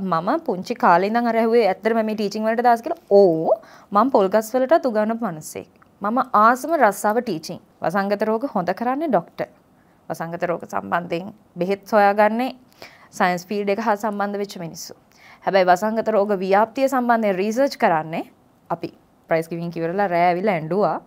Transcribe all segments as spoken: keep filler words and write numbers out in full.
මම පුංචි කාලේ ඉඳන් අර ඇහුවේ ඇත්තටම මේ ටීචින් වලට දාස් කියලා. ඕ මම පොල්ගස් වලටත් උගන්වපු මිනිස්සෙක්. මම ආසම රස්සාව ටීචින්. වසංගත රෝග හොඳ කරන්නේ ડોක්ටර්. වසංගත රෝග සම්බන්ධයෙන් බෙහෙත් හොයාගන්නේ සයන්ස් ෆීල්ඩ් එක හා සම්බන්ධ වෙච්ච මිනිස්සු. හැබැයි වසංගත රෝග ව්‍යාප්තිය සම්බන්ධයෙන් රිසර්ච් කරන්නේ අපි. ප්‍රයිස් ගිවින් කිවරලා රෑ ඇවිල්ලා ඇඬුවා.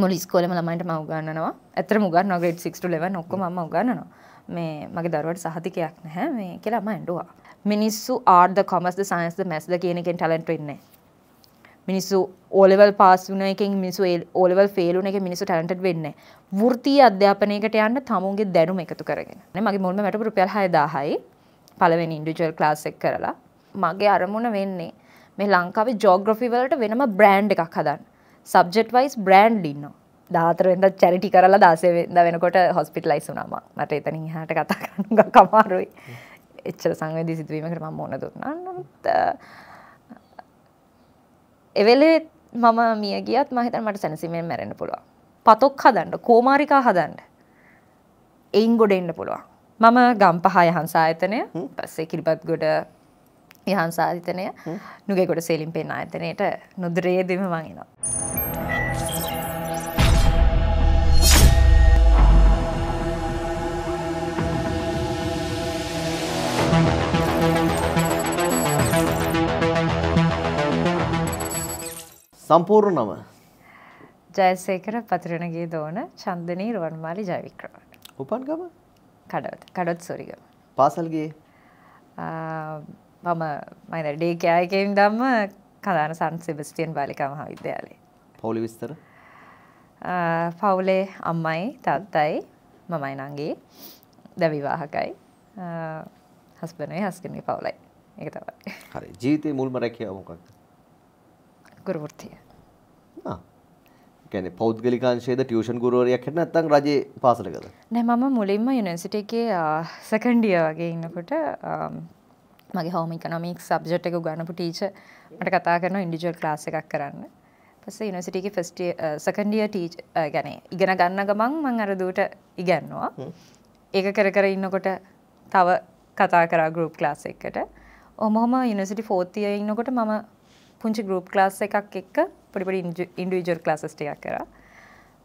මුළු ඉස්කෝලේම ළමයින්ට මම උගන්වනවා. ඇත්තටම උගන්වනවා grade six to eleven ඔක්කොම මම උගන්වනවා. මේ මගේ දරුවාට සහතිකයක් නැහැ මේ කියලා මම ඇඬුවා. මිනිස්සු ආර්ට් ද කොමර්ස් ද සයන්ස් ද මැත්ස් ද කියන එකෙන් ටැලන්ට් වෙන්නේ නැහැ. මිනිස්සු O level පාස් වුණ එකෙන් මිනිස්සු O level ෆේල් වුණ එකෙන් මිනිස්සු ටැලන්ටඩ් වෙන්නේ නැහැ. වෘත්තීය අධ්‍යාපනයකට යන්න තමුන්ගේ දැනුම එකතු කරගෙන. මගේ මුල්ම වැටුපු රුපියල් හය දහසයි පළවෙනි ඉන්ඩිවිජුවල් ක්ලාස් එක කරලා මගේ අරමුණ වෙන්නේ මේ ලංකාවේ ජෝග්‍රෆි වලට වෙනම බ්‍රෑන්ඩ් එකක් හදන්න. සබ්ජෙක්ට් වයිස් බ්‍රෑන්ඩ් ලින්නවා. දාතරෙන්ද චැරිටි කරලා දාසෙන්ද වෙනකොට හොස්පිටලයිස් වුණා මම. මට එතනින් එහාට කතා කරන්න ගා කමාරුයි. එච්චර සංවේදී සිදුවීමකට මම මොන දුන්නා නමුත් එවෙලේ මම මිය ගියත් මම හිතන්නේ මට සැනසීමෙන් මැරෙන්න පුළුවන්. පතොක් හදන්න, කොමාරිකා හදන්න. එයින් ගොඩ එන්න පුළුවන්. මම ගම්පහ යහන් ආයතනය, ඊපස්සේ කිරිබත්ගොඩ යහන් ආයතනය, නුගේගොඩ සේලිම්පෙන් ආයතනයේට නුදුරේදීම මම එනවා. සම්පූර්ණ නම ජයසේකර පතරණගේ දෝන චන්දනී රුවන්මාලි ජයවික්‍රම. උපන් ගම කඩොත් කඩොත් සොරිගම. පාසල් ගියේ මම මම ඩේ කෑ එකේ ඉඳන්ම කලාන සන් සෙබස්ටියන් බාලිකා මහාවිද්‍යාලයේ. පෞලි විස්තර? පෞලේ අම්මයි තාත්තයි මමයි නංගී දැන් විවාහකයි. හස්බන්ඩ්යි හස්කන්නේ පෞලයි. ඒක තමයි. හරි ජීවිතේ මුල්ම රැකියාව මොකක්ද? ගුරුවෘත්තිය. ආ. කියන්නේ පෞද්ගලිකාංශයේද ටියුෂන් ගුරුවරියක් හිටියද නැත්නම් රජයේ පාසලකද? නෑ මම මුලින්ම යුනිවර්සිටි එකේ සෙකන්ඩ් ඉයර් වගේ ඉන්නකොට මගේ හෝම් ඉකනොමික්ස් සබ්ජෙක්ට් එක උගන්වපු ටීචර් මට කතා කරනවා ඉන්ඩිවිජුවල් ක්ලාස් එකක් කරන්න. ඊපස්සේ යුනිවර්සිටි එකේ first year second year teacher يعني ඉගෙන ගන්න ගමන් මම අර දුවට ඉගෙනනවා. ඒක කර කර ඉන්නකොට තව කතා කරා ගෲප් ක්ලාස් එකකට. ඔහොමම යුනිවර්සිටි ෆෝර්ත් ඉයර් ඉන්නකොට මම පුංචි ගෲප් ක්ලාස් එකක් එක්ක පොඩි පොඩි ඉන්ඩිවිජුවල් ක්ලාසස් ටිකක් කරා.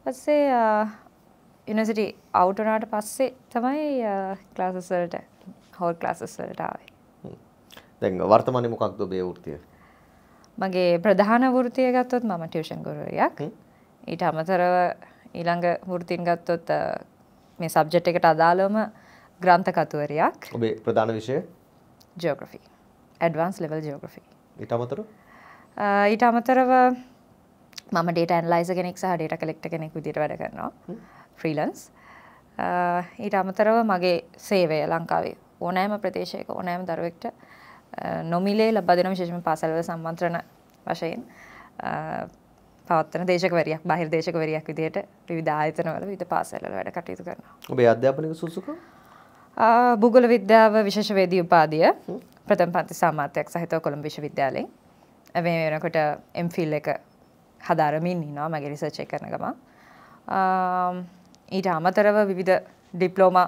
ඊපස්සේ යුනිවර්සිටි අවුට් වුණාට පස්සේ තමයි ක්ලාසස් වලට හෝල් ක්ලාසස් වලට ආවේ. දැන් වර්තමානයේ මොකක්ද ඔබේ වෘත්තිය? මගේ ප්‍රධාන වෘත්තිය ගත්තොත් මම ටියුෂන් ගුරුවරියක්. ඊට අමතරව ඊළඟ වෘත්තීන් ගත්තොත් මේ සබ්ජෙක්ට් එකට අදාළවම ග්‍රන්ථ කතුවරියක්. ඔබේ ප්‍රධාන විෂය? ජියෝග්‍රෆි. Advanced level geography. ඊට අමතරව ඊට අමතරව මම data analyzer කෙනෙක් සහ data collector කෙනෙක් විදිහට වැඩ කරනවා freelance. ඊට අමතරව මගේ සේවය ලංකාවේ ඕනෑම ප්‍රදේශයක ඕනෑම දරුවෙක්ට නොමිලේ ලබා දෙන විශේෂම පාසල් වල සම්මන්ත්‍රණ වශයෙන් පවත්වන දේශකවරියක් බාහිර දේශකවරියක් විදිහට විවිධ ආයතන වල විවිධ පාසල් වල වැඩ කටයුතු කරනවා. ඔබේ අධ්‍යාපනික සුසුකම්? භූගෝල විද්‍යාව විශේෂ වේදී උපාධිය ප්‍රථම පන්ති සාමාත්‍යයක් සහිතව කොළඹ විශ්වවිද්‍යාලයෙන් මේ වෙනකොට M.Phil එක හදාරමින් ඉනවා මගේ රිසර්ච් එක කරන ගමන්. ඊට අමතරව විවිධ ඩිප්ලෝමා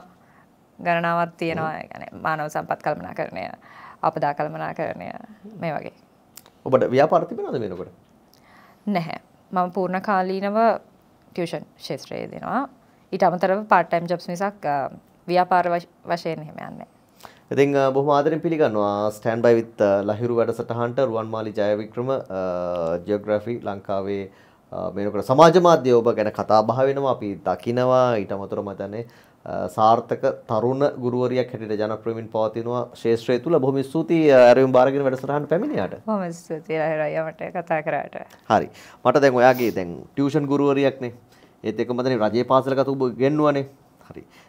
ගණනාවක් තියෙනවා. ඒ කියන්නේ මානව සම්පත් කළමනාකරණය, අපදා කළමනාකරණය මේ වගේ. ඔබට ව්‍යාපාර තිබෙනවද මේ වෙනකොට? නැහැ. මම පූර්ණ කාලීනව ටියුෂන් ක්ෂේත්‍රයේ දෙනවා. ඊට අමතරව part time jobs මිසක් ව්‍යාපාර වශයෙන් එහෙම යන්නේ නැහැ. ඉතින් බොහොම ආදරෙන් පිළිගන්නවා ස්ටෑන්ඩ් බයි විත් ලහිරු වැඩසටහනට රුවන්මාලි ජයවික්‍රම ජියෝග්‍රැෆි ලංකාවේ මේනකොට සමාජ මාධ්‍ය ඔබ ගැන කතා බහ වෙනවා අපි දකිනවා. ඊට අමතරව මම දන්නේ සාර්ථක තරුණ ගුරුවරියක් හැටියට ජනප්‍රියමින් පවතිනවා ශාස්ත්‍රය තුල. බොහොම ස්තුතියි ආරයම් බාරගෙන වැඩසටහනට පැමිණියාට. බොහොම ස්තුතියි ලහිරු අයියාට කතා කරාට. හරි මට දැන් ඔයාගේ දැන් ටියුෂන් ගුරුවරියක්නේ. ඒත් එක්කම මම දන්නේ රජයේ පාසලකට ඔබ ගෙන්නුවනේ. හරි.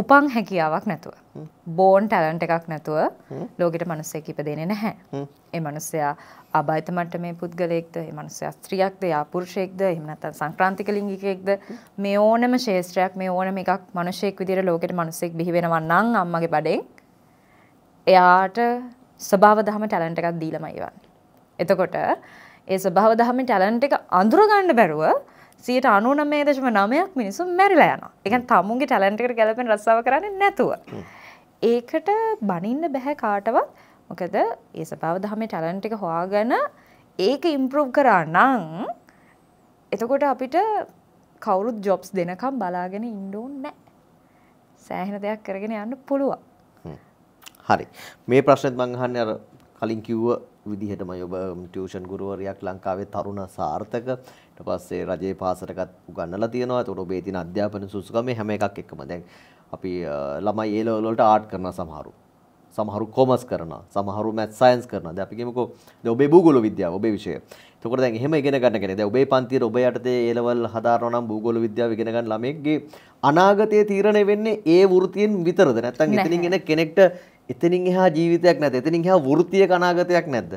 උපන් හැකියාවක් නැතුව බෝන් ටැලන්ට් එකක් නැතුව ලෝකෙට මිනිස්සෙක් ඉපදෙන්නේ නැහැ. ඒ මිනිස්සයා ආබාධිත මට්ටමේ පුද්ගලයෙක්ද, ඒ මිනිස්සයා ස්ත්‍රියක්ද, යා පුරුෂයෙක්ද, එහෙම නැත්නම් සංක්‍රාන්තික ලිංගිකයෙක්ද, මේ ඕනම ශේෂ්ත්‍රයක් මේ ඕනම එකක් මිනිසෙක් විදියට ලෝකෙට මිනිස්සෙක් බිහි වෙනවා නම් අම්මගේ බඩෙන් එයාට ස්වභාව දහම ටැලන්ට් එකක් දීලාමයි වන්නේ. එතකොට ඒ ස්වභාව දහමේ ටැලන්ට් එක අඳුර ගන්න බැරුව ninety-nine point nine percent මිනිස්සු මැරිලා යනවා. ඒ කියන්නේ තමුන්ගේ ටැලන්ට් එකට ගැලපෙන රස්සාව කරන්නේ නැතුව. ඒකට බනින්න බෑ කාටවත්. මොකද ඒ ස්වභාව දහමේ ටැලන්ට් එක හොයාගෙන ඒක ඉම්ප්‍රූව් කරා නම් එතකොට අපිට කවුරුත් ජොබ්ස් දෙනකම් බලාගෙන ඉන්න ඕනේ නැහැ. සෑහෙන දෙයක් කරගෙන යන්න පුළුවන්. හරි. මේ ප්‍රශ්නෙත් මං අහන්නේ අර කලින් කිව්ව විදිහටමයි ඔබ ටියුෂන් ගුරුවරියක් ලංකාවේ තරුණ සාර්ථක ඊට පස්සේ රජයේ පාසලටත් උගන්වලා තියෙනවා. ඒතකොට ඔබේ තියෙන අධ්‍යාපන සුසුකම මේ හැම එකක් එක්කම දැන් අපි ළමයි ඒ ලෙවල් වලට ආර්ට් කරනවා සමහරු. සමහරු කොමර්ස් කරනවා. සමහරු මැත් සයන්ස් කරනවා. දැන් අපි කියමුකෝ දැන් ඔබේ භූගෝල විද්‍යාව ඔබේ විෂය. ඒතකොට දැන් එහෙම ඉගෙන ගන්න කෙනෙක් දැන් ඔබේ පන්තියේ ඔබ යටතේ ඒ ලෙවල් හදාරනවා නම් භූගෝල විද්‍යාව ඉගෙන ගන්න ළමයෙක්ගේ අනාගතයේ තීරණය වෙන්නේ ඒ වෘත්තියෙන් විතරද? නැත්නම් එතනින් එන කෙනෙක්ට එතනින් එහා ජීවිතයක් නැද්ද? එතනින් එහා වෘත්තියක අනාගතයක් නැද්ද?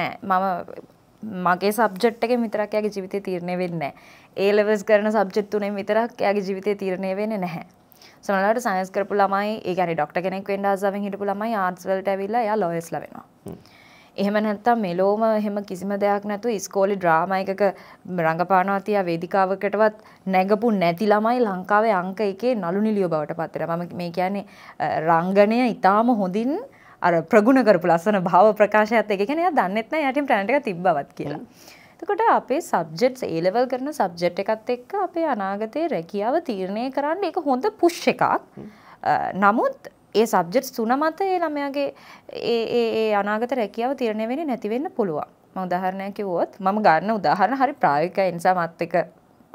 නෑ. මම මගේ සබ්ජෙක්ට් එකෙන් විතරක් එයාගේ ජීවිතේ තීරණය වෙන්නේ නැහැ. ඒ ලෙවල්ස් කරන සබ්ජෙක්ට් තුනෙන් විතරක් එයාගේ ජීවිතේ තීරණය වෙන්නේ නැහැ. සමහරවිට සයන්ස් කරපු ළමයි, ඒ කියන්නේ ડોක්ටර් කෙනෙක් වෙන්න ආසාවෙන් හිටපු ළමයි ආර්ට්ස් වලට ඇවිල්ලා එයා ලෝයර්ස්ලා වෙනවා. එහෙම නැත්තම් මෙලෝම එහෙම කිසිම දෙයක් නැතුව ඉස්කෝලේ ඩ්‍රාමා එකක රංගපානවා තියා වේදිකාවකටවත් නැගපු නැති ළමයි ලංකාවේ අංක එකේ නළු නිලියෝ බවට පත් වෙනවා. මම මේ කියන්නේ රංගනය ඊටාම හොඳින් අර ප්‍රගුණ කරපු ලස්සන භාව ප්‍රකාශයත් එක කියන්නේ එයා දන්නෙත් නැහැ යටින් ටැලන්ට් එක තිබ්බවත් කියලා. එතකොට අපේ සබ්ජෙක්ට්ස් A level කරන සබ්ජෙක්ට් එකත් එක්ක අපේ අනාගතයේ රැකියාව තීරණය කරන්න ඒක හොඳ පුෂ් එකක්. නමුත් ඒ සබ්ජෙක්ට්ස් තුන මත ඒ ළමයාගේ ඒ ඒ ඒ අනාගත රැකියාව තීරණය වෙන්නේ නැති වෙන්න පුළුවන්. මම උදාහරණයක් කිව්වොත් මම ගන්න උදාහරණ හරි ප්‍රායෝගිකයි. ඒ නිසා මාත් එක්ක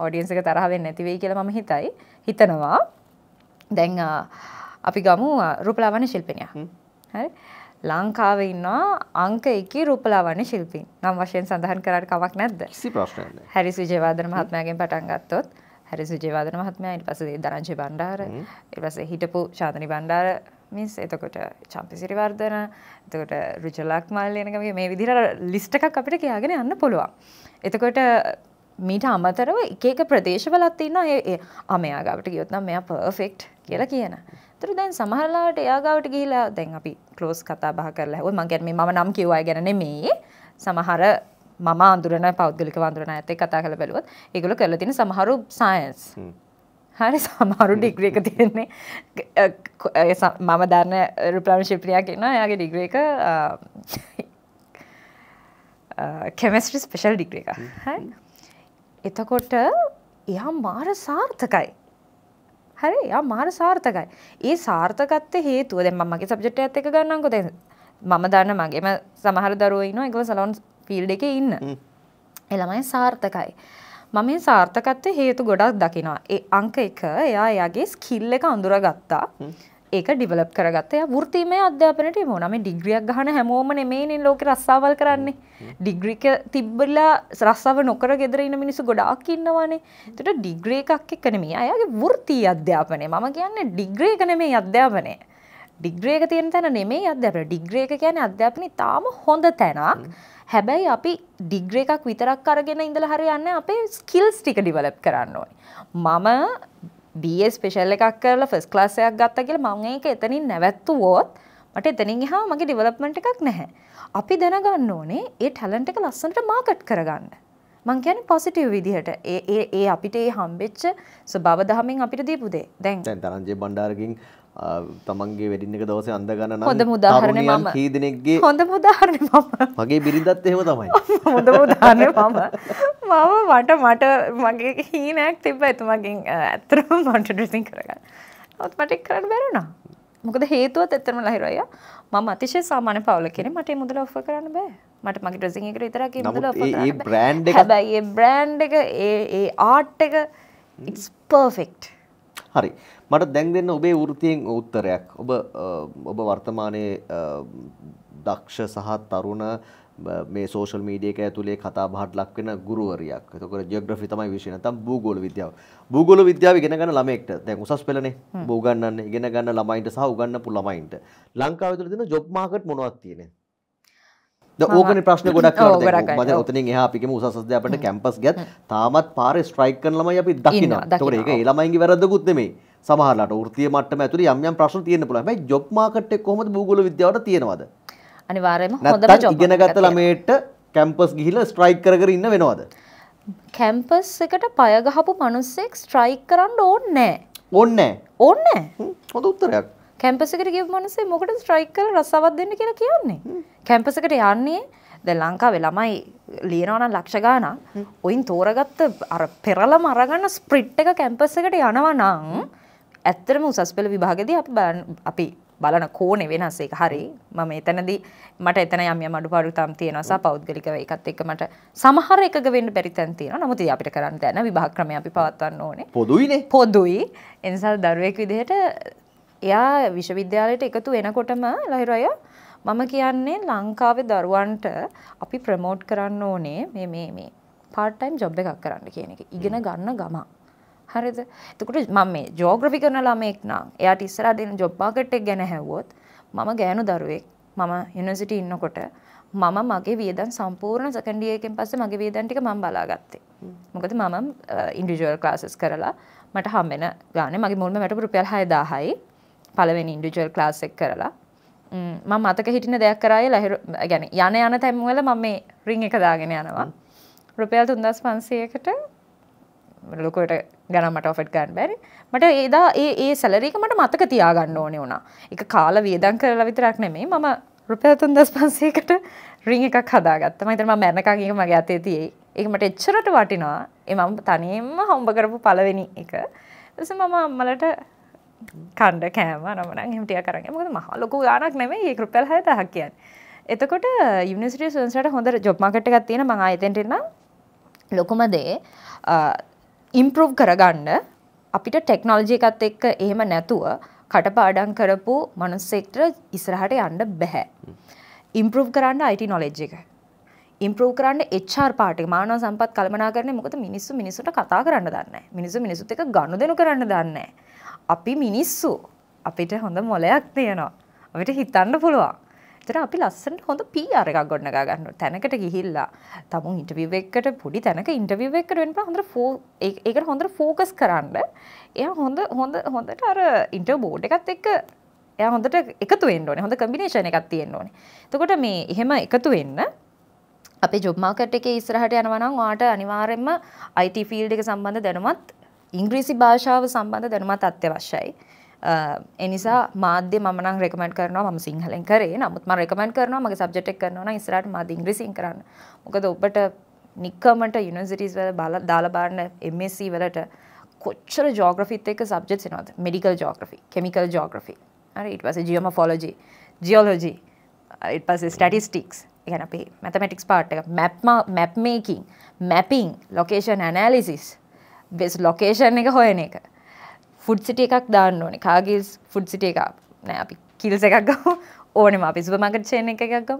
ඔඩියන්ස් එක තරහ වෙන්නේ නැති වෙයි කියලා මම හිතයි. හිතනවා. දැන් අපි ගමු රූපලාවන්‍ය ශිල්පිනියක්. හරි. ලංකාවේ ඉන්නවා අංක එකේ රූපලාවන්‍ය ශිල්පින්. නම් වශයෙන් සඳහන් කරාට කමක් නැද්ද? කිසි ප්‍රශ්නයක් නැහැ. හැරිස් විජේවර්ධන මහත්මයාගෙන් පටන් ගත්තොත් හැරිස් විජේවර්ධන මහත්මයා ඊට පස්සේ දරංජේ බණ්ඩාර ඊට පස්සේ හිටපු ශාන්තනි බණ්ඩාර මිස් එතකොට චම්පිසිරි වර්ධන එතකොට රුචලක් මාල්ලේනගේ මේ විදිහට ලිස්ට් එකක් අපිට කියාගෙන යන්න පුළුවන්. එතකොට මීට අමතරව එක එක ප්‍රදේශවලත් ඉන්නවා මේ අමයා ගාවට ගියොත් නම් මෙයා පර්ෆෙක්ට් කියලා කියන. ඒතර දැන් සමහර ලාවට එයා ගාවට ගිහිලා දැන් අපි ක්ලෝස් කතා බහ කරලා හැවොත් මම කියන්නේ මේ මම නම් කියුවා ගැන නෙමෙයි සමහර මම අඳුරන පෞද්ගලික වඳුරන ඇත්තේ කතා කරලා බැලුවොත් ඒගොල්ලෝ කරලා තියෙන සමහරු සයන්ස්. හරි සමහරු ඩිග්‍රී එක තියෙන්නේ මම දන්න රුපලාවන්‍ය ශිල්පිනියක් ඉන්නවා. එයාගේ ඩිග්‍රී එක කෙමිස්ට්‍රි ස්පෙෂල් ඩිග්‍රී එක. හරි. එතකොට එයා මාර සාර්ථකයි. හරි එයා මාර සාර්ථකයි. ඒ සාර්ථකත්වයේ හේතුව දැන් මම මගේ සබ්ජෙක්ට් එකත් එක ගන්නම්කෝ දැන් මම දන්න මගේම සමහර දරුවෝ ඉන්නවා ඒගොල්ලෝ සලෝන් ෆීල්ඩ් එකේ ඉන්න. ඒ ළමයි සාර්ථකයි. මම මේ සාර්ථකත්වයේ හේතු ගොඩක් දකිනවා. ඒ අංක එක එයා එයාගේ ස්කිල් එක අඳුරගත්තා. ඒක ඩෙවලොප් කරගත්තා. එයා වෘත්තීයමය අධ්‍යාපනයට යමු. නම් මේ ඩිග්‍රියක් ගන්න හැමෝම නෙමෙයිනේ ලෝකේ රස්සාවල් කරන්නේ. ඩිග්‍රී එක තිබ්බලා රස්සාව නොකර ගෙදර ඉන්න මිනිස්සු ගොඩාක් ඉන්නවානේ. ඒකට ඩිග්‍රී එකක් එක්ක නෙමෙයි. එයාගේ වෘත්තීය අධ්‍යාපනය. මම කියන්නේ ඩිග්‍රී එක නෙමෙයි අධ්‍යාපනය. ඩිග්‍රී එක තියෙන තැන නෙමෙයි අධ්‍යාපනය. ඩිග්‍රී එක කියන්නේ අධ්‍යාපනයේ තාම හොඳ තැනක්. හැබැයි අපි ඩිග්‍රී එකක් විතරක් අරගෙන ඉඳලා හරියන්නේ අපේ ස්කිල්ස් ටික ඩෙවලොප් කරන්න ඕනේ. මම B A ස්පෙෂල් එකක් කරලා ෆස්ට් ක්ලාස් එකක් ගත්තා කියලා මම ඒක එතනින් නැවැත්තුවොත් මට එතනින් එහා මගේ ඩෙවලොප්මන්ට් එකක් නැහැ. අපි දැනගන්න ඕනේ ඒ ටැලන්ට් එක ලස්සනට මාකට් කරගන්න. මම කියන්නේ පොසිටිව් විදිහට ඒ ඒ ඒ අපිට ඒ හම්බෙච්ච ස්වභාව දහමෙන් අපිට දීපු දේ. දැන් දැන් තරංජේ බණ්ඩාරගෙන් තමන්ගේ වෙඩින් එක දවසේ අඳ ගන්න නම් හොඳ උදාහරණයක් මම කී දිනෙකගේ හොඳ උදාහරණයක් මම මගේ බිරිඳත් එහෙම තමයි හොඳ උදාහරණයක් මම මම මට මට මගේ හීනයක් තිබ්බා එතුමගෙන් ඇත්තටම කන්ට්‍රිබියුටින් කරගන්න. නමුත් මට ඒක කරන්න බැරි වුණා. මොකද හේතුවත් ඇත්තටම ලහිරු අයියා මම අතිශය සාමාන්‍ය පවුලක කෙනෙක්. මට ඒ මුදල ඔෆර් කරන්න බෑ. මට මගේ ඩ්‍රෙසින් එකට විතරක් ඒ මුදල ඔෆර් කරන්න බෑ. ඒ බ්‍රෑන්ඩ් එක හැබැයි ඒ බ්‍රෑන්ඩ් එක ඒ ඒ ආර්ට් එක it's perfect. හරි මට දැන් දෙන්න ඔබේ වෘත්තියෙන් උත්තරයක්. ඔබ ඔබ වර්තමානයේ දක්ෂ සහ තරුණ මේ social media එක ඇතුලේ කතා බහට ලක් වෙන ගුරුවරියක්. එතකොට geography තමයි විෂය නැත්නම් භූගෝල විද්‍යාව. භූගෝල විද්‍යාව ඉගෙන ගන්න ළමයෙක්ට දැන් උසස් පෙළනේ උගන්වන්නේ ඉගෙන ගන්න ළමයින්ට සහ උගන්වපු ළමයින්ට. ලංකාවේ තුල තියෙන job market මොනවද තියෙන්නේ? ද ඕකනේ ප්‍රශ්න ගොඩක් කරනවා. මම ඔතනින් එහා අපි කියමු උසස් අධ්‍යාපනයට campus ගියත් තාමත් පාරේ strike කරන ළමයි අපි දකිනවා. එතකොට ඒක ඒ ළමයින්ගේ වැරද්දකුත් නෙමෙයි. සමහරලාට වෘත්තීය මට්ටම ඇතුලේ යම් යම් ප්‍රශ්න තියෙන්න පුළුවන්. හැබැයි job market එක කොහොමද භූගෝල විද්‍යාවට තියෙනවද? අනිවාර්යයෙන්ම හොඳම ජොබ් එකක්. ඉගෙන ගත්ත ළමයට කැම්පස් ගිහිල්ලා ස්ට්‍රයික් කර කර ඉන්න වෙනවද? කැම්පස් එකට පය ගහපු මිනිස්සෙක් ස්ට්‍රයික් කරන්න ඕනේ නැහැ. ඕනේ නැහැ. ඕනේ නැහැ. හොඳ උත්තරයක්. කැම්පස් එකට ගියපු මිනිස්සේ මොකටද ස්ට්‍රයික් කරලා රස්සාවක් දෙන්න කියලා කියන්නේ? කැම්පස් එකට යන්නේ දැන් ලංකාවේ ළමයි ලියනවා නම් ලක්ෂ ගාණක්. ඔයින් තෝරගත්ත අර පෙරලම අරගන්න ස්ප්‍රිට් එක කැම්පස් එකට යනවා නම් ඇත්තටම උසස් පෙළ විභාගෙදී අපි අපි බලන කෝණේ වෙනස් ඒක හරි මම එතනදී මට එතන යම් යම් අඩුපාඩු තම් තියෙනවා සහ පෞද්ගලිකව ඒකත් එක්ක මට සමහර එකක වෙන්න බැරි තැන් තියෙනවා නමුත් ඒ අපිට කරන්න දැන විභාග ක්‍රමය අපි පවත්වන්න ඕනේ පොදුයිනේ පොදුයි ඒ නිසා දරුවෙක් විදිහට එයා විශ්වවිද්‍යාලයට එකතු වෙනකොටම ලහිරු අයියා මම කියන්නේ ලංකාවේ දරුවන්ට අපි ප්‍රොමෝට් කරන්න ඕනේ මේ මේ මේ part time job එකක් කරන්න කියන එක ඉගෙන ගන්න ගම හරිද එතකොට මම මේ ජියෝග්‍රැෆි කරන ළමෙක් නම් එයාට ඉස්සරහ දෙන ජොබ් මාකට් එක ගැන හැවුවොත් මම ගෑනු දරුවෙක් මම යුනිවර්සිටි ඉන්නකොට මම මගේ වියදම් සම්පූර්ණ සෙකන්ඩ් ඉයර් එකෙන් පස්සේ මගේ වියදම් ටික මම බලාගත්තේ මොකද මම ඉන්ඩිවිජුවල් ක්ලාසස් කරලා මට හම්බෙන ගානේ මගේ මුල්ම වැටුපු රුපියල් හය දහසයි පළවෙනි ඉන්ඩිවිජුවල් ක්ලාස් එක කරලා මම මතක හිටින දෙයක් කරායේ ලහිරු يعني යන යන තැන් වල මම මේ රින් එක දාගෙන යනවා රුපියල් තුන් දහස් පන්සීයකට ලොකෝට ගණන් මට ඔෆර් ගන්න බැරි. මට ඒදා ඒ ඒ සැලරි එක මට මතක තියා ගන්න ඕනේ වුණා. ඒක කාල වේදම් කරලා විතරක් නෙමෙයි මම රුපියල් තුන් දහස් පන්සීයකට රින් එකක් හදාගත්තා. මම හිතනවා මම මැරෙනකන් ඒක මගේ අතේ තියෙයි. ඒක මට එච්චරට වටිනවා. ඒ මම තනියෙන්ම හොම්බ කරපු පළවෙනි එක. ඊටසේ මම අම්මලට කණ්ඩ කෑම නමනම් එහෙම ටිකක් අරන් ගියා. මොකද මහ ලොකු ගාණක් නෙමෙයි. ඒක රුපියල් හය දහසක් කියන්නේ. එතකොට යුනිවර්සිටි ස්ටුඩන්ට්ස්ලාට හොඳ ජොබ් මාකට් එකක් තියෙනවා. මම ආයෙත් එන්න ලොකුම දේ ඉම්ප්‍රූව් කරගන්න අපිට ටෙක්නොලොජි එකත් එක්ක එහෙම නැතුව කටපාඩම් කරපු මනුස්සෙක්ට ඉස්සරහට යන්න බෑ. ඉම්ප්‍රූව් කරන්න I T knowledge එක. ඉම්ප්‍රූව් කරන්න H R part එක. මානව සම්පත් කළමනාකරණය මොකද මිනිස්සු මිනිස්සුන්ට කතා කරන්න දන්නේ නැහැ. මිනිස්සු මිනිස්සුත් එක්ක ගනුදෙනු කරන්න දන්නේ නැහැ. අපි මිනිස්සු අපිට හොඳ මොලයක් තියෙනවා. අපිට හිතන්න පුළුවන්. ඒතර අපි ලස්සනට හොඳ P R එකක් ගොඩනගා ගන්න ඕන. තැනකට ගිහිල්ලා තමුන් ඉන්ටර්විව් එකකට පොඩි තැනක ඉන්ටර්විව් එකකට වෙනපා හොඳට ෆෝ ඒකට හොඳට ෆෝකස් කරන්න. එයා හොඳ හොඳ හොඳට අර ඉන්ටර්වයු බෝඩ් එකත් එක්ක එයා හොඳට එකතු වෙන්න ඕනේ. හොඳ කම්බිනේෂන් එකක් තියෙන්න ඕනේ. එතකොට මේ එහෙම එකතු වෙන්න අපේ ජොබ් මාකට් එකේ ඉස්සරහට යනවා නම් ඔයාට අනිවාර්යයෙන්ම I T ෆීල්ඩ් එක සම්බන්ධ දැනුමත් ඉංග්‍රීසි භාෂාව සම්බන්ධ දැනුමත් අත්‍යවශ්‍යයි. එනිසා මාධ්‍ය මම නම් රෙකමන්ඩ් කරනවා මම සිංහලෙන් කරේ නමුත් මම රෙකමන්ඩ් කරනවා මගේ සබ්ජෙක්ට් එක කරනවා නම් ඉස්සරහට මාධ්‍ය ඉංග්‍රීසියෙන් කරන්න. මොකද ඔබට නික්කමට යුනිවර්සිටිස් වල බලලා දාලා බලන්න M Sc වලට කොච්චර ජියෝග්‍රැෆිත් එක්ක සබ්ජෙක්ට්ස් එනවද? Medical geography, chemical geography. හරි ඊට පස්සේ ජියෝමෝෆොලොජි, ජියොලොජි. ඊට පස්සේ ස්ටැටිස්ටික්ස්. ඒ කියන්නේ අපි මැතමැටික්ස් පාර්ට් එක, map map මේකින්, mapping, location analysis. Base location එක හොයන එක. ෆුඩ් සිටි එකක් දාන්න ඕනේ. කාගිල්ස් ෆුඩ් සිටි එකක් නෑ අපි කිල්ස් එකක් ගමු. ඕනෙම අපි සුපර් මාකට් චේන් එකක් ගමු.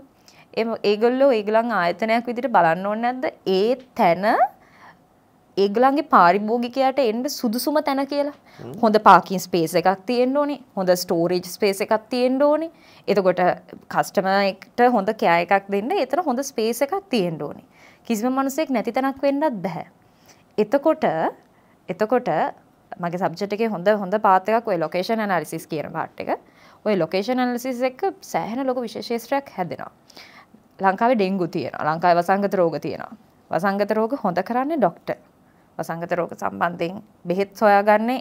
එම ඒගොල්ලෝ ඒගොල්ලන් ආයතනයක් විදිහට බලන්න ඕනේ නැද්ද? ඒ තැන ඒගොල්ලන්ගේ පාරිභෝගිකයාට එන්න සුදුසුම තැන කියලා. හොඳ පාකින් ස්පේස් එකක් තියෙන්න ඕනේ. හොඳ ස්ටෝරේජ් ස්පේස් එකක් තියෙන්න ඕනේ. එතකොට කස්ටමර් එකට හොඳ කෑ එකක් දෙන්න ඒතර හොඳ ස්පේස් එකක් තියෙන්න ඕනේ. කිසිම මිනිසෙක් නැති තැනක් වෙන්නත් බෑ. එතකොට එතකොට මගේ සබ්ජෙක්ට් එකේ හොඳ හොඳ පාත් එකක් ඔය ලොකේෂන් ඇනලිසිස් කියන පාට් එක. ඔය ලොකේෂන් ඇනලිසිස් එක සෑහෙන ලොකු විශේෂ ක්ෂේත්‍රයක් හැදෙනවා. ලංකාවේ ඩෙන්ගු තියෙනවා. ලංකාවේ වසංගත රෝග තියෙනවා. වසංගත රෝග හොඳ කරන්නේ ડોක්ටර්. වසංගත රෝග සම්බන්ධයෙන් බෙහෙත් හොයාගන්නේ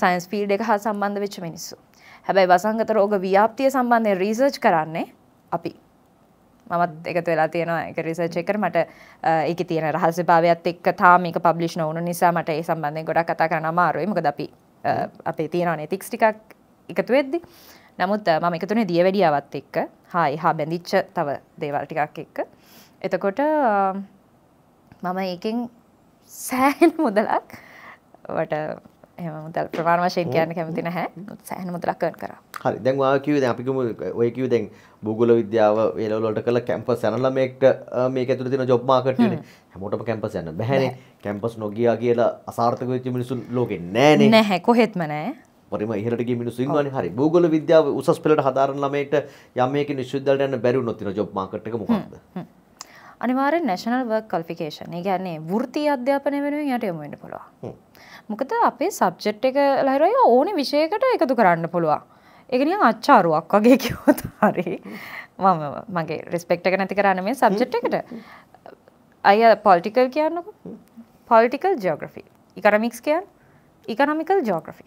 සයන්ස් ෆීල්ඩ් එක හා සම්බන්ධ වෙච්ච මිනිස්සු. හැබැයි වසංගත රෝග ව්‍යාප්තිය සම්බන්ධයෙන් රිසර්ච් කරන්නේ අපි. මමත් එකතු වෙලා තියෙනවා ඒක රිසර්ච් එකකට මට ඒකේ තියෙන රහස්‍යභාවයත් එක්ක තාම මේක පබ්ලිෂ් නොවුණු නිසා මට ඒ සම්බන්ධයෙන් ගොඩක් කතා කරන්න අමාරුයි මොකද අපි අපේ තියෙන ethics ටිකක් එකතු වෙද්දි නමුත් මම එකතුනේ දියවැඩියාවත් එක්ක හා එහා බැඳිච්ච තව දේවල් ටිකක් එක්ක එතකොට මම ඒකෙන් සෑහෙන මුදලක් වට එහෙම මුදල් ප්‍රමාණ වශයෙන් කියන්න කැමති නැහැ. සෑහෙන මුදලක් earn කරා. හරි. දැන් ඔයා කිව්වේ දැන් අපි කිව්ව ඔය කිව්ව දැන් භූගෝල විද්‍යාව ඒ ලෙවල් වලට කරලා කැම්පස් යන ළමයෙක්ට මේක ඇතුළේ තියෙන ජොබ් මාකට් එකනේ. හැමෝටම කැම්පස් යන්න බැහැනේ. කැම්පස් නොගියා කියලා අසාර්ථක වෙච්ච මිනිස්සු ලෝකේ නෑනේ. නැහැ කොහෙත්ම නෑ. පරිම ඉහළට ගිය මිනිස්සු ඉන්නවනේ. හරි. භූගෝල විද්‍යාව උසස් පෙළට හදාරන ළමයෙක්ට යම් මේකේ විශ්වවිද්‍යාලයට යන්න බැරි වුණොත් තියෙන ජොබ් මාකට් එක මොකක්ද? අනිවාර්ය national work qualification. ඒ කියන්නේ වෘත්තීය අධ්‍යාපනය වෙනුවෙන් යට යොමු වෙන්න පුළුවන්. මොකද අපේ සබ්ජෙක්ට් එක ලහිරයි ඕනේ විෂයයකට එකතු කරන්න පුළුවන්. ඒක නිකන් අච්චාරුවක් වගේ කිව්වොත් හරි. මම මගේ රෙස්පෙක්ට් එක නැති කරන්නේ මේ සබ්ජෙක්ට් එකට. අය political කියන්නකො. political geography. economics කියන්න. economical geography.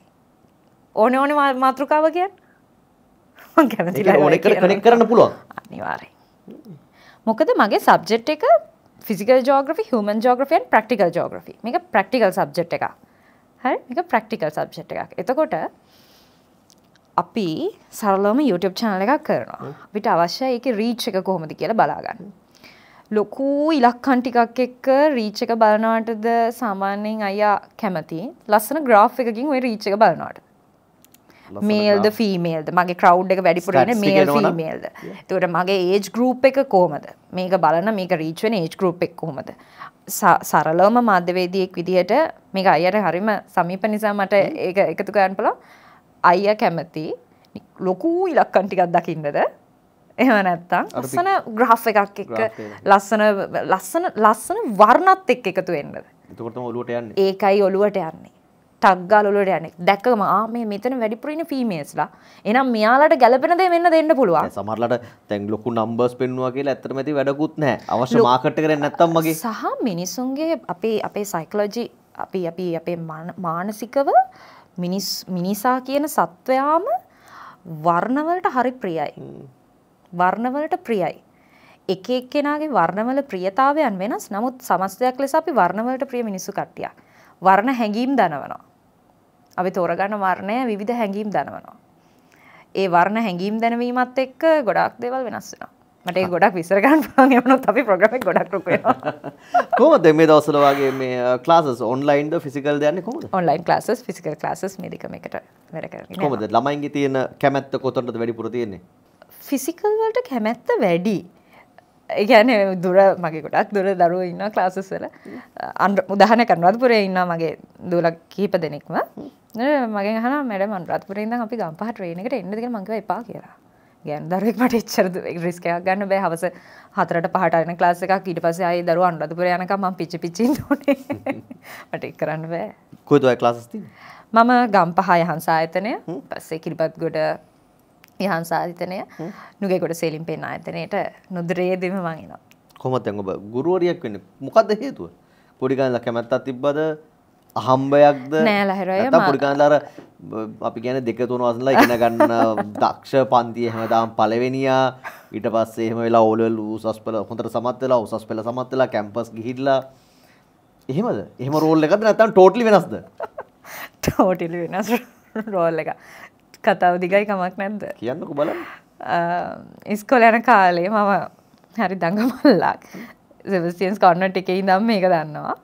ඕනේ ඕනේ මාතෘකාව කියන්න. මම කැමති නැහැ. ඒක ඕනේ කනෙක්ට් කරන්න පුළුවන්. අනිවාර්යයෙන්. මොකද මගේ සබ්ජෙක්ට් එක physical geography, human geography and practical geography. මේක practical subject එකක්. හරි? මේක practical subject එකක්. එතකොට අපි සරලවම YouTube channel එකක් කරනවා. අපිට අවශ්‍යයි ඒකේ reach එක කොහොමද කියලා බලා ගන්න. ලොකු ඉලක්කම් ටිකක් එක්ක reach එක බලනවටද සාමාන්‍යයෙන් අයියා කැමති. ලස්සන graph එකකින් ওই reach එක බලනවට. Male ද female ද මගේ crowd එක වැඩිපුර ඉන්නේ male female ද. එතකොට මගේ age group එක කොහමද? මේක බලන මේක reach වෙන age group එක කොහමද? සරලවම මාධ්‍යවේදියෙක් විදිහට මේක අයියට හරිම සමීප නිසා මට ඒක එකතු කරන්න පුළුවන්. අයියා කැමති ලොකු ඉලක්කම් ටිකක් දකින්නද? එහෙම නැත්නම් ලස්සන graph එකක් එක්ක ලස්සන ලස්සන ලස්සන වර්ණත් එක්ක එකතු වෙන්නද? එතකොට තමයි ඔලුවට යන්නේ. ඒකයි ඔලුවට යන්නේ. තග්ගාල වලට යන්නේ. දැක්කම ආ මේ මෙතන වැඩිපුර ඉන්නේ ෆීමේල්ස්ලා. එහෙනම් මෙයාලට ගැළපෙන දේ මෙන්න දෙන්න පුළුවන්. සමහරලාට දැන් ලොකු නම්බර්ස් පෙන්නවා කියලා ඇත්තටම ඇති වැඩකුත් නැහැ. අවශ්‍ය මාකට් එක කරන්නේ නැත්තම් මගේ. සහ මිනිසුන්ගේ අපේ අපේ සයිකොලොජි අපි අපි අපේ මානසිකව මිනිස් මිනිසා කියන සත්වයාම වර්ණ වලට හරි ප්‍රියයි. වර්ණ වලට ප්‍රියයි. එක එක්කෙනාගේ වර්ණ වල ප්‍රියතාවයන් වෙනස්. නමුත් සමස්තයක් ලෙස අපි වර්ණ වලට ප්‍රිය මිනිස්සු කට්ටියක්. වර්ණ හැඟීම් දනවනවා. අපි තෝරගන්න වර්ණය විවිධ හැඟීම් දනවනවා. ඒ වර්ණ හැඟීම් දනවීමත් එක්ක ගොඩාක් දේවල් වෙනස් වෙනවා. මට ඒක ගොඩක් විස්තර ගන්න පුළුවන් යනොත් අපි ප්‍රෝග්‍රෑම් එක ගොඩක් රුක් වෙනවා. කොහොමද මේ දවස්වල වගේ මේ ක්ලාසස් ඔන්ලයින්ද ෆිසිකල්ද යන්නේ කොහොමද? ඔන්ලයින් ක්ලාසස් ෆිසිකල් ක්ලාසස් මේ දෙකම එකට වැඩ කරගෙන. කොහොමද ළමයින්ගේ තියෙන කැමැත්ත කොතනද වැඩිපුර තියෙන්නේ? ෆිසිකල් වලට කැමැත්ත වැඩි. ඒ කියන්නේ දුර මගේ ගොඩක් දුර දරුවෝ ඉන්නවා ක්ලාසස් වල. උදාහරණ අනුරාධපුරේ ඉන්නවා මගේ දූල කිහිප දෙනෙක්ම. මගෙන් අහනවා මැඩම් අනුරාධපුරේ ඉඳන් අපි ගම්පහ ට්‍රේන් එකට එන්නද කියලා. මම කිව්වා එපා කියලා. ගෑනු දරුවෙක් මට එච්චර රිස්ක් එකක් ගන්න බෑ. හවස හතරට පහට යන ක්ලාස් එකක් ඊට පස්සේ ආයේ දරුවෝ අනුරාධපුරේ යනකම් මම පිච්චි පිච්චි ඉන්න ඕනේ. මට ඒක කරන්න බෑ. කොහෙද ඔය ක්ලාසස් තියෙන්නේ? මම ගම්පහ යහන් ආයතනය, පස්සේ කිරිබත්ගොඩ යහන් සාධිතනය නුගේ කොට සේලිම් පෙන් ආයතනයට නොදරේදීම මං එනවා. කොහොමද දැන් ඔබ ගුරුවරියක් වෙන්නේ? මොකද්ද හේතුව? පොඩි ගානලා කැමැත්තක් තිබ්බද? අහම්බයක්ද? නෑ ලහිරය. නැත්නම් පොඩි ගානලා අර අපි කියන්නේ දෙක තුන වසන්ලා ඉගෙන ගන්න දක්ෂ පන්තියේ හැමදාම පළවෙනියා. ඊට පස්සේ එහෙම වෙලා ඕලෙවල් උසස් පෙළ හොඳට සමත් වෙලා උසස් පෙළ සමත් වෙලා කැම්පස් ගිහිල්ලා එහෙමද? එහෙම රෝල් එකක්ද නැත්නම් ටෝටලි වෙනස්ද? ටෝටලි වෙනස් රෝල් එකක්. කතාව දිගයි කමක් නැද්ද? කියන්නකො බලන්න. ඉස්කෝලේ යන කාලේ මම හරි දඟමල්ලක්. සෙබස්තියන්ස් කන්වර්ට් එකේ ඉඳන් මේක දන්නවා.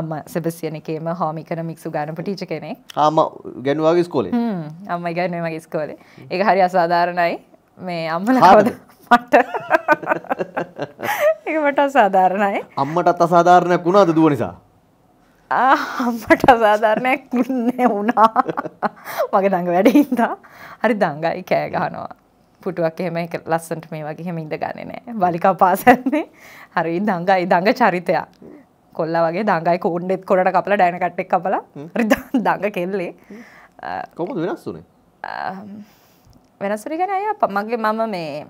අම්මා සෙබස්තියන් එකේම හෝම් ඉකනොමික්ස් උගන්වපු ටීචර් කෙනෙක්. ආ මම ගනුවාගේ ඉස්කෝලේ. හ්ම් අම්මයි ගනුවේ මගේ ඉස්කෝලේ. ඒක හරි අසාධාරණයි. මේ අම්මලා කවද මට ඒක මට අසාධාරණයි. අම්මටත් අසාධාරණයක් වුණාද දුව නිසා? මට අසාධාරණයක් කුන්නේ වුණා. මගේ දඟ වැඩේ ඉඳා හරි දඟයි කෑ ගහනවා. පුටුවක් එහෙම එක ලස්සන්ට මේ වගේ එහෙම ඉඳගන්නේ නැහැ. බාලිකා පාසල්නේ. හරි දඟයි දඟ චරිතයක්. කොල්ලා වගේ දඟයි කොණ්ඩෙත් කොරට කපලා ඩයන කට් එක කපලා හරි දඟ කෙල්ලේ. කොහොමද වෙනස් වුනේ? වෙනස් වෙන්නේ කියන්නේ අයියා මගේ මම මේ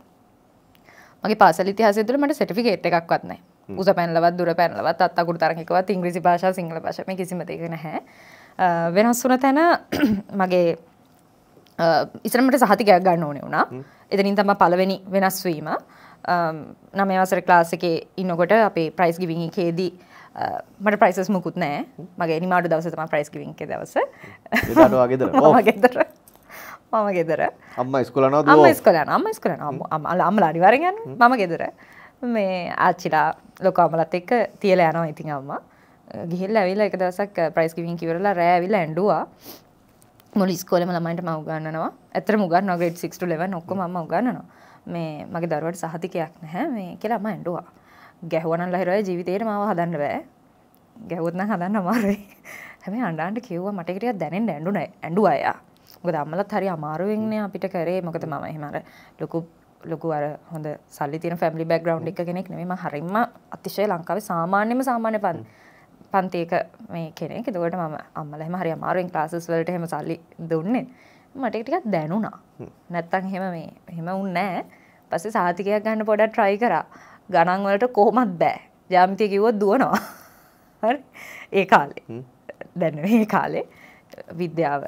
මගේ පාසල් ඉතිහාසය තුළ මට සර්ටිෆිකේට් එකක්වත් නැහැ. උස පැනලවත් දුර පැනලවත් අත් අකුරු තරංග එකවත් ඉංග්‍රීසි භාෂාව සිංහල භාෂාව මේ කිසිම දෙයක් නැහැ. වෙනස් වුණ තැන මගේ ඉස්සරමට සහතිකයක් ගන්න ඕනේ වුණා. එතනින් තමයි පළවෙනි වෙනස් වීම. නවය වසරේ ක්ලාස් එකේ ඉන්නකොට අපේ ප්‍රයිස් ගිවිං එකේදී මට ප්‍රයිසස් මොකුත් නැහැ. මගේ නිමාඩු දවසේ තමයි ප්‍රයිස් ගිවිං එකේ දවස. එදාට වගේ දර. මම ගෙදර. මම ගෙදර. අම්මා ඉස්කෝල යනවා දුව. අම්මා ඉස්කෝල යනවා. අම්මා ඉස්කෝල යනවා. අම්මලා අනිවාර්යෙන් යන්නේ. මම ගෙදර. මේ ආච්චිලා ලොකු අම්මලත් එක්ක තියලා යනවා ඉතින් අම්මා ගිහිල්ලා ඇවිල්ලා එක දවසක් ප්‍රයිස් ගිවින් කිවරලා රෑ ඇවිල්ලා ඇඬුවා මුළු ඉස්කෝලේම ළමයින්ට මම උගන්වනවා ඇත්තටම උගන්වනවා grade six to eleven ඔක්කොම මම උගන්වනවා මේ මගේ දරුවාට සහතිකයක් නැහැ මේ කියලා මම ඇඬුවා ගැහුවා නම් ලහිරාගේ ජීවිතේට මාව හදන්න බෑ ගැහුවොත් නම් හදන්න අමාරුයි හැබැයි අඬාන්න කිව්වා මට ඒක ටිකක් දැනෙන්න ඇඬුණා ඇඬුවා එයා මොකද අම්මලත් හරි අමාරුවෙන්නේ අපිට කරේ මොකද මම එහෙම අර ලොකු ලොකු අර හොඳ සල්ලි තියෙන family background එක කෙනෙක් නෙමෙයි මම හරියම අතිශය ලංකාවේ සාමාන්‍යම සාමාන්‍ය පන්තියක මේ කෙනෙක්. ඒකට මම අම්මලා එහෙම හරිය අමාරුවෙන් classes වලට එහෙම සල්ලි දුන්නේ. මට ඒක ටිකක් දැනුණා. නැත්තම් එහෙම මේ එහෙම වුන්නේ නැහැ. ඊපස්සේ සාහිතිකයක් ගන්න පොඩක් try කරා. ගණන් වලට කොහොමත් බෑ. ජ්‍යාමිතිය කිව්වොත් දුවනවා. හරි. ඒ කාලේ. දැන් මේ කාලේ විද්‍යාව,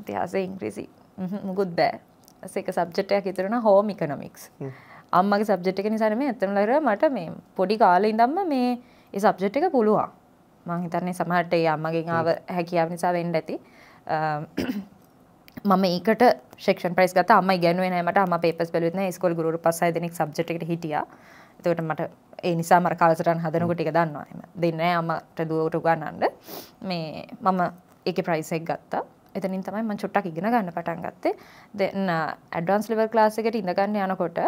ඉතිහාසය, ඉංග්‍රීසි මුකුත් බෑ. ඒක සබ්ජෙක්ට් එකක් හිතනවා home economics. අම්මගේ සබ්ජෙක්ට් එක නිසා නෙමෙයි අතනම ලහිරා මට මේ පොඩි කාලේ ඉඳන්ම මේ ඒ සබ්ජෙක්ට් එක පුළුවන්. මම හිතන්නේ සමහරට ඒ අම්මගෙන් ආව හැකියාව නිසා වෙන්න ඇති. මම ඒකට සෙක්ෂන් ප්‍රයිස් ගත්තා. අම්මා ඉගෙනුවේ නැහැ මට. අම්මා papers බැලුවෙත් නැහැ. ඉස්කෝලේ ගුරුවරු පස් හය දෙනෙක් සබ්ජෙක්ට් එකට හිටියා. ඒකට මට ඒ නිසා මම කාලසටහන හදනකොට ඒක දන්නවා. එහෙම දෙන්නේ නැහැ අම්මට දුවට උගන්වන්න. මේ මම ඒකේ ප්‍රයිස් එක ගත්තා. එතනින් තමයි මම චුට්ටක් ඉගෙන ගන්න පටන් ගත්තේ. දැන් ඇඩ්වාන්ස් ලෙවල් ක්ලාස් එකට ඉඳ ගන්න යනකොට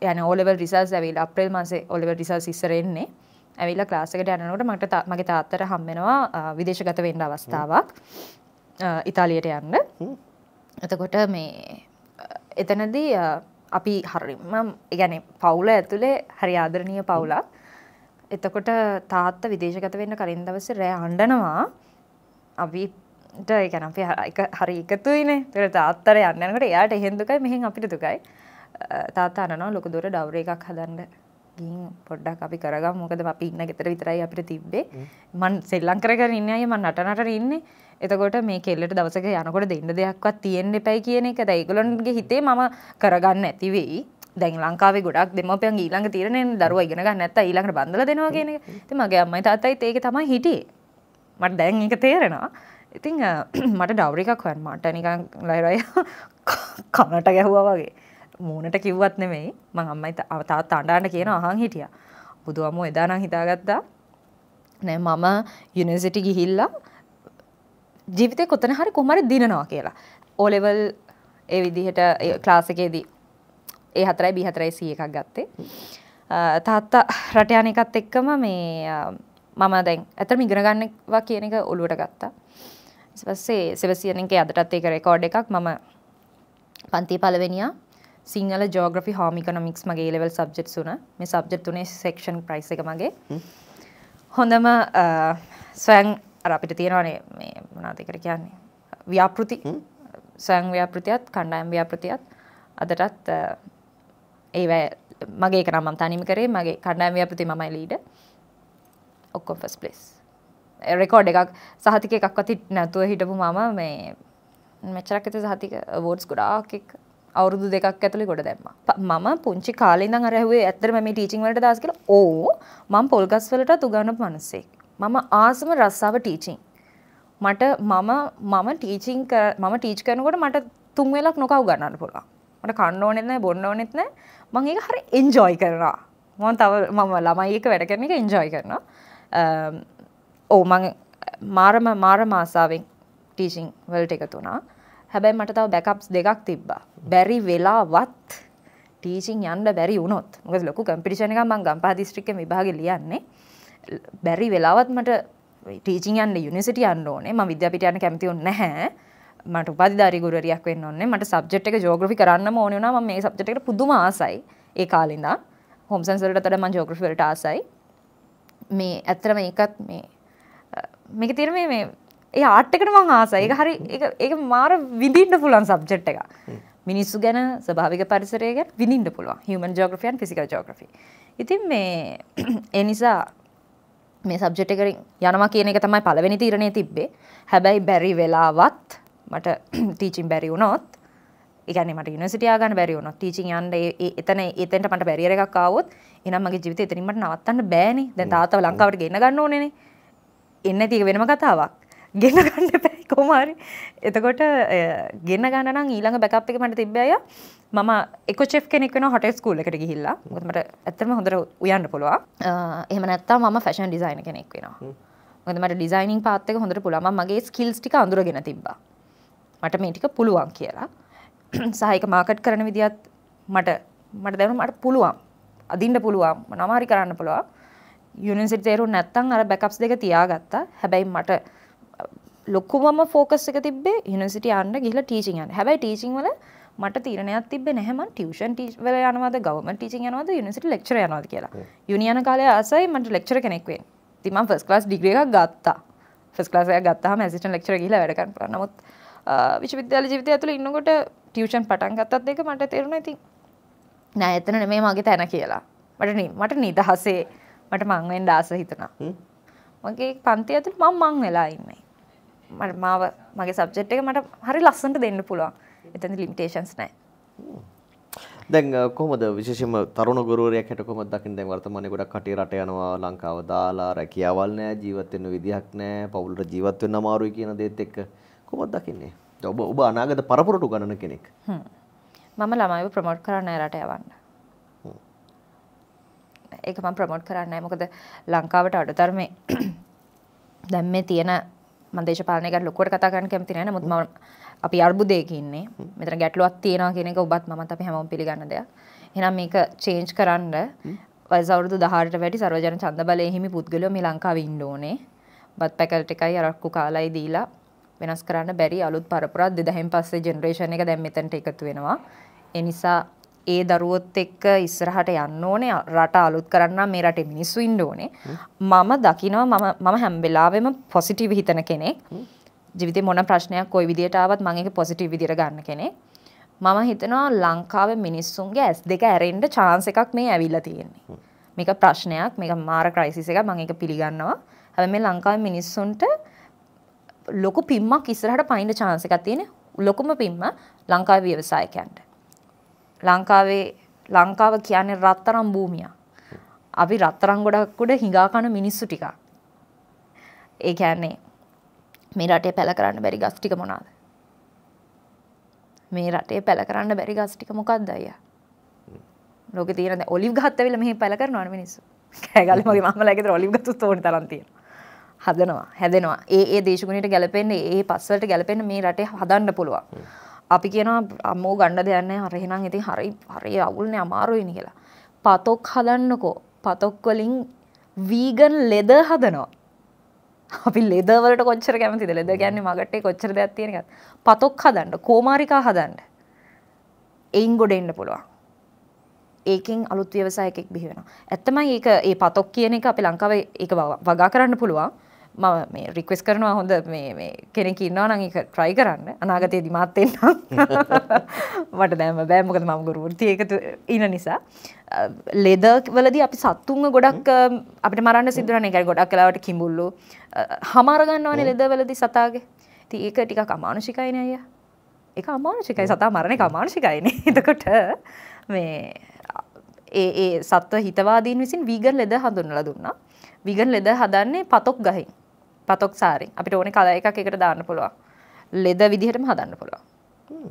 يعني ඕ ලෙවල් රිසර්ච් ඇවිල්ලා අප්‍රේල් මාසේ ඕ ලෙවල් රිසර්ච් ඉස්සර එන්නේ. ඇවිල්ලා ක්ලාස් එකට යනකොට මට මගේ තාත්තට හම් වෙනවා විදේශගත වෙන්න අවස්ථාවක්. ඉතාලියට යන්න. එතකොට මේ එතනදී අපි හරියම يعني පවුල ඇතුලේ හරි ආදරණීය පවුලක්. එතකොට තාත්තා විදේශගත වෙන්න කලින් දවසේ රෑ හඬනවා. අපි ඒ කියන්නේ අපි එක හරි එකතුයිනේ. ඒතර තාත්තර යන්න යනකොට එයාට එහෙන් දුකයි මෙහෙන් අපිට දුකයි. තාත්තා අනනවා ලොකු දොර ඩවුර් එකක් හදන්න ගිහින් පොඩ්ඩක් අපි කරගමු. මොකද අපි ඉන්න ගෙදර විතරයි අපිට තිබ්බේ. මං සෙල්ලම් කරගෙන ඉන්නේ අයියා මං නට නටර ඉන්නේ. එතකොට මේ කෙල්ලට දවසක යනකොට දෙන්න දෙයක්වත් තියෙන්න එපයි කියන එක. දැන් ඒගොල්ලන්ගේ හිතේ මම කරගන්න ඇති වෙයි. දැන් ලංකාවේ ගොඩක් දෙමව්පියන් ඊළඟ තීරණයෙන් දරුවා ඉගෙන ගන්න නැත්තම් ඊළඟට බන්දලා දෙනවා කියන එක. ඉතින් මගේ අම්මයි තාත්තයි ඒකේ තමයි හිටියේ. මට දැන් ඒක තේරෙනවා. ඉතින් මට ඩවුරි එකක් හොයන්න මට නිකන් ලහිරා කනට ගැහුවා වගේ මූණට කිව්වත් නෙමෙයි මං අම්මයි තාත්තා අඬන්න කියන අහන් හිටියා බුදුහාමෝ එදා නම් හිතාගත්තා නෑ මම යුනිවර්සිටි ගිහිල්ලා ජීවිතේ කොතන හරි කොහොම හරි දිනනවා කියලා ඕ ලෙවල් ඒ විදිහට ක්ලාස් එකේදී A four B four C එකක් ගත්තේ තාත්තා රට යන එකත් එක්කම මේ මම දැන් අතම ඉගෙන ගන්නවා කියන එක ඔළුවට ගත්තා ඊපස්සේ සෙවසියන්ගේ අදටත් ඒක රෙකෝඩ් එකක් මම පන්තිය පළවෙනියා සිංහල ජියෝග්‍රැෆි හෝම් ඉකොනොමික්ස් මගේ ඒ ලෙවල් සබ්ජෙක්ට්ස් උනා මේ සබ්ජෙක්ට් තුනේ සෙක්ෂන් ප්‍රයිස් එක මගේ හොඳම ස්වයං අර අපිට තියෙනවානේ මේ මොනවද ඒකට කියන්නේ ව්‍යාපෘති ස්වයං ව්‍යාපෘතියත් කණ්ඩායම් ව්‍යාපෘතියත් අදටත් ඒව මගේ එක නම් මම තනියම කරේ මගේ කණ්ඩායම් ව්‍යාපෘතිය මමයි ලීඩර් ඔක්කොම ෆස්ට් ප්ලේස් රෙකෝඩ් එකක් සහතික එකක්වත් නැතුව හිටපු මම මේ මෙච්චරක් ඇතුළේ සහතික අවෝඩ්ස් ගොඩාක් එක් අවුරුදු දෙකක් ඇතුළේ ගොඩ දැම්මා මම පුංචි කාලේ ඉඳන් අර ඇහුවේ ඇත්තටම මේ ටීචින් වලට දාස් කියලා ඕ මම පොල්ගස් වලටත් උගන්වපු මිනිස්සෙක් මම ආසම රස්සාව ටීචින් මට මම මම ටීචින් මම ටීච් කරනකොට මට තුන් වෙලක් නොකව ගන්නන්න පුළුවන් මට කන්න ඕනෙත් නැහැ බොන්න ඕනෙත් නැහැ මම ඒක හරි එන්ජොයි කරනවා මම තව මම ළමයි එක්ක වැඩ කරන එක එන්ජොයි කරනවා ඕ මම මාරම මාරම ආසාවෙන් ටීචින් වලට එකතු වුණා. හැබැයි මට තව බෑකප්ස් දෙකක් තිබ්බා. බැරි වෙලාවත් ටීචින් යන්න බැරි වුණොත්. මොකද ලොකු කම්පිටිෂන් එකක් මම ගම්පහ දිස්ත්‍රික්කයේ විභාගේ ලියන්නේ. බැරි වෙලාවත් මට ටීචින් යන්න යුනිවර්සිටි යන්න ඕනේ. මම විද්‍යාපීඨ යන්න කැමති වුණ නැහැ. මට උපාධිධාරී ගුරුවරියක් වෙන්න ඕනේ. මට සබ්ජෙක්ට් එක ජියෝග්‍රැෆි කරන්නම ඕනේ වුණා. මම මේ සබ්ජෙක්ට් එකට පුදුම ආසයි. ඒ කාලේ ඉඳන් හෝම් සයන්ස් වලට වඩා මම ජියෝග්‍රැෆි වලට ආසයි. මේ ඇත්තටම ඒකත් මේ මේක තියෙන මේ මේ ඒ ආට් එකට මම ආසයි. ඒක හරි ඒක ඒක මාර විඳින්න පුළුවන් සබ්ජෙක්ට් එකක්. මිනිස්සු ගැන, ස්වභාවික පරිසරය ගැන විඳින්න පුළුවන්. Human Geography and Physical Geography. ඉතින් මේ ඒ නිසා මේ සබ්ජෙක්ට් එකකින් යනවා කියන එක තමයි පළවෙනි තීරණේ තිබ්බේ. හැබැයි බැරි වෙලාවත් මට ටීචින් බැරි වුණොත්, ඒ කියන්නේ මට යුනිවර්සිටි ආ ගන්න බැරි වුණොත්, ටීචින් යන්න ඒ එතන එතෙන්ට මට බැරියර් එකක් ආවොත්, එහෙනම් මගේ ජීවිතේ එතනින් මට නවත්තන්න බෑනේ. දැන් තාත්තව ලංකාවට ගෙන්න ගන්න ඕනේනේ. එන්නේ නැති එක වෙනම කතාවක්. ගෙන ගන්න එපයි කොහොම හරි. එතකොට ගෙන ගන්න නම් ඊළඟ බෑකප් එක මට තිබ්බේ අයියා. මම එකො chef කෙනෙක් වෙනවා හොටෙල් ස්කූල් එකට ගිහිල්ලා. මොකද මට ඇත්තටම හොඳට උයන්න පුළුවන්. එහෙම නැත්නම් මම ෆැෂන් ඩිසයිනර් කෙනෙක් වෙනවා. මොකද මට ඩිසයිනින් පාත් එක හොඳට පුළුවන්. මම මගේ ස්කිල්ස් ටික අඳුරගෙන තිබ්බා. මට මේ ටික පුළුවන් කියලා. සහ ඒක මාකට් කරන විදියත් මට මට දැනුණා මට පුළුවන්. අදින්න පුළුවන්. මොනම හරි කරන්න පුළුවන්. යුනිවර්සිටි තේරුම් නැත්නම් අර බෑකප්ස් දෙක තියාගත්තා. හැබැයි මට ලොකුමම ફોකස් එක තිබ්බේ යුනිවර්සිටි යන්න ගිහලා ටීචින් යන්න. හැබැයි ටීචින් වල මට තීරණයක් තිබ්බේ නැහැ මම ටියුෂන් වල යනවාද ගවර්න්මන්ට් ටීචින් යනවාද යුනිවර්සිටි ලෙක්චර් යනවාද කියලා. යුනියන කාලේ ආසයි මට ලෙක්චර් කෙනෙක් වෙන්න. ඉතින් මම ෆස්ට් ක්ලාස් ඩිග්‍රී එකක් ගත්තා. ෆස්ට් ක්ලාස් එකක් ගත්තාම ඇසිස්ටන්ට් ලෙක්චර් ගිහිල්ලා වැඩ කරන්න පුළුවන්. නමුත් විශ්වවිද්‍යාල ජීවිතය ඇතුළේ ඉන්නකොට ටියුෂන් පටන් ගත්තත් ඒක මට තේරුණා ඉතින් නෑ එතන නෙමෙයි මගේ තැන කියලා. මට මට නිදහසේ මට මං වෙන්න ආස හිතුණා. මගේ පන්ති ඇතුළේ මම මං වෙලා ඉන්නේ. මට මාව මගේ සබ්ජෙක්ට් එක මට හරි ලස්සනට දෙන්න පුළුවන්. එතන ලිමිටේෂන්ස් නැහැ. දැන් කොහොමද විශේෂයෙන්ම තරුණ ගුරුවරයෙක් හැට කොහොමද දකින්නේ දැන් වර්තමානයේ ගොඩක් කටේ රට යනවා ලංකාව දාලා රැකියාවල් නැහැ ජීවත් වෙන්න විදිහක් නැහැ පවුලට ජීවත් වෙන්න අමාරුයි කියන දේත් එක්ක කොහොමද දකින්නේ? ඔබ ඔබ අනාගත පරපුරට උගන්නන කෙනෙක්. හ්ම්. මම ළමයිව ප්‍රොමෝට් කරන්නේ නැහැ රට යවන්න. හ්ම්. ඒක මම ප්‍රොමෝට් කරන්නේ නැහැ මොකද ලංකාවට අඩතරමේ දැන් මේ තියෙන මම දේශපාලනය ගැන ලොකුවට කතා කරන්න කැමති නැහැ නමුත් මම අපි අර්බුදයක ඉන්නේ. මෙතන ගැටලුවක් තියෙනවා කියන එක ඔබත් මමත් අපි හැමෝම පිළිගන්න දෙයක්. එහෙනම් මේක චේන්ජ් කරන්න වයස අවුරුදු දහහට වැඩි සර්වජන ඡන්ද බලයේ හිමි පුද්ගලයෝ මේ ලංකාවේ ඉන්න ඕනේ. බත් පැකට් එකයි අරක්කු කාලයි දීලා වෙනස් කරන්න බැරි අලුත් පරපුරක් දෙදහයෙන් පස්සේ ජෙනරේෂන් එක දැන් මෙතනට එකතු වෙනවා. ඒ නිසා ඒ දරුවොත් එක්ක ඉස්සරහට යන්න ඕනේ රට අලුත් කරන්න මේ රටේ මිනිස්සු ඉන්න ඕනේ. මම දකිනවා මම මම හැම වෙලාවෙම පොසිටිව් හිතන කෙනෙක්. ජීවිතේ මොන ප්‍රශ්නයක් කොයි විදියට ආවත් මම ඒක පොසිටිව් විදියට ගන්න කෙනෙක්. මම හිතනවා ලංකාවේ මිනිස්සුන්ගේ ඇස් දෙක ඇරෙන්න chance එකක් මේ ඇවිල්ලා තියෙන්නේ. මේක ප්‍රශ්නයක්, මේක මාර ක්‍රයිසිස් එකක්. මම ඒක පිළිගන්නවා. හැබැයි මේ ලංකාවේ මිනිස්සුන්ට ලොකු පිම්මක් ඉස්සරහට පයින්න chance එකක් තියෙන්නේ. ලොකුම පිම්ම ලංකාවේ ව්‍යවසායකයන්ට. ලංකාවේ ලංකාව කියන්නේ රත්තරන් භූමියක්. අපි රත්තරන් ගොඩක් උඩ හිඟා කන මිනිස්සු ටිකක්. ඒ කියන්නේ මේ රටේ පැල කරන්න බැරි ගස් ටික මොනවාද? මේ රටේ පැල කරන්න බැරි ගස් ටික මොකක්ද අයියා? ලෝකේ තියෙන දැන් ඔලිව් ගහත් ඇවිල්ලා මෙහි පැල කරනවනේ මිනිස්සු. කෑගල්ලේ මගේ මම්මලා ගෙදර ඔලිව් ගත්තුත් ඕන තරම් තියෙනවා. හදනවා, හැදෙනවා. ඒ ඒ දේශගුණයට ගැලපෙන්නේ, ඒ පස්වලට ගැලපෙන්නේ මේ රටේ හදන්න පුළුවන්. අපි කියනවා අම්මෝ ගන්න දෙයක් නැහැ. හරි එහෙනම් ඉතින් හරි හරි අවුල්නේ අමාරුයිනේ කියලා. පතොක් හදන්නකෝ. පතොක් වලින් වීගන් ලෙදර් හදනවා. අපි ලෙදර් වලට කොච්චර කැමතිද? ලෙදර් කියන්නේ මාකට් එකේ කොච්චර දෙයක් තියෙන එකද? පතොක් හදන්න, කොමාරිකා හදන්න. එයින් ගොඩ එන්න පුළුවන්. ඒකෙන් අලුත් ව්‍යවසායකෙක් බිහි වෙනවා. ඇත්තමයි ඒක ඒ පතොක් කියන එක අපේ ලංකාවේ ඒක වගා කරන්න පුළුවන්. මම මේ රික්වෙස්ට් කරනවා හොඳ මේ මේ කෙනෙක් ඉන්නවා නම් ඒක try කරන්න. අනාගතයේදී මාත් එන්න. මට දැන් බෑ මොකද මම ගුරුවෘත්තිය ඒක ඉන නිසා. ලෙදර් වලදී අපි සත්තුන්ව ගොඩක් අපිට මරන්න සිද්ධ වෙනවා. ඒ කියන්නේ ගොඩක් වෙලාවට කිඹුල්ලෝ හමාර ගන්නවනේ ලෙදර් වලදී සතාගේ. ඉතින් ඒක ටිකක් අමානුෂිකයිනේ අයියා. ඒක අමානුෂිකයි සතා මරණ එක අමානුෂිකයිනේ. එතකොට මේ ඒ ඒ සත්ව හිතවාදීන් විසින් වීගන් ලෙදර් හඳුන්වලා දුන්නා. වීගන් ලෙදර් හදන්නේ පතොක් ගහින්. පතොක් සාරෙන් අපිට ඕනේ කලර් එකක් එකට දාන්න පුළුවන්. ලෙදර් විදිහටම හදන්න පුළුවන්. හ්ම්.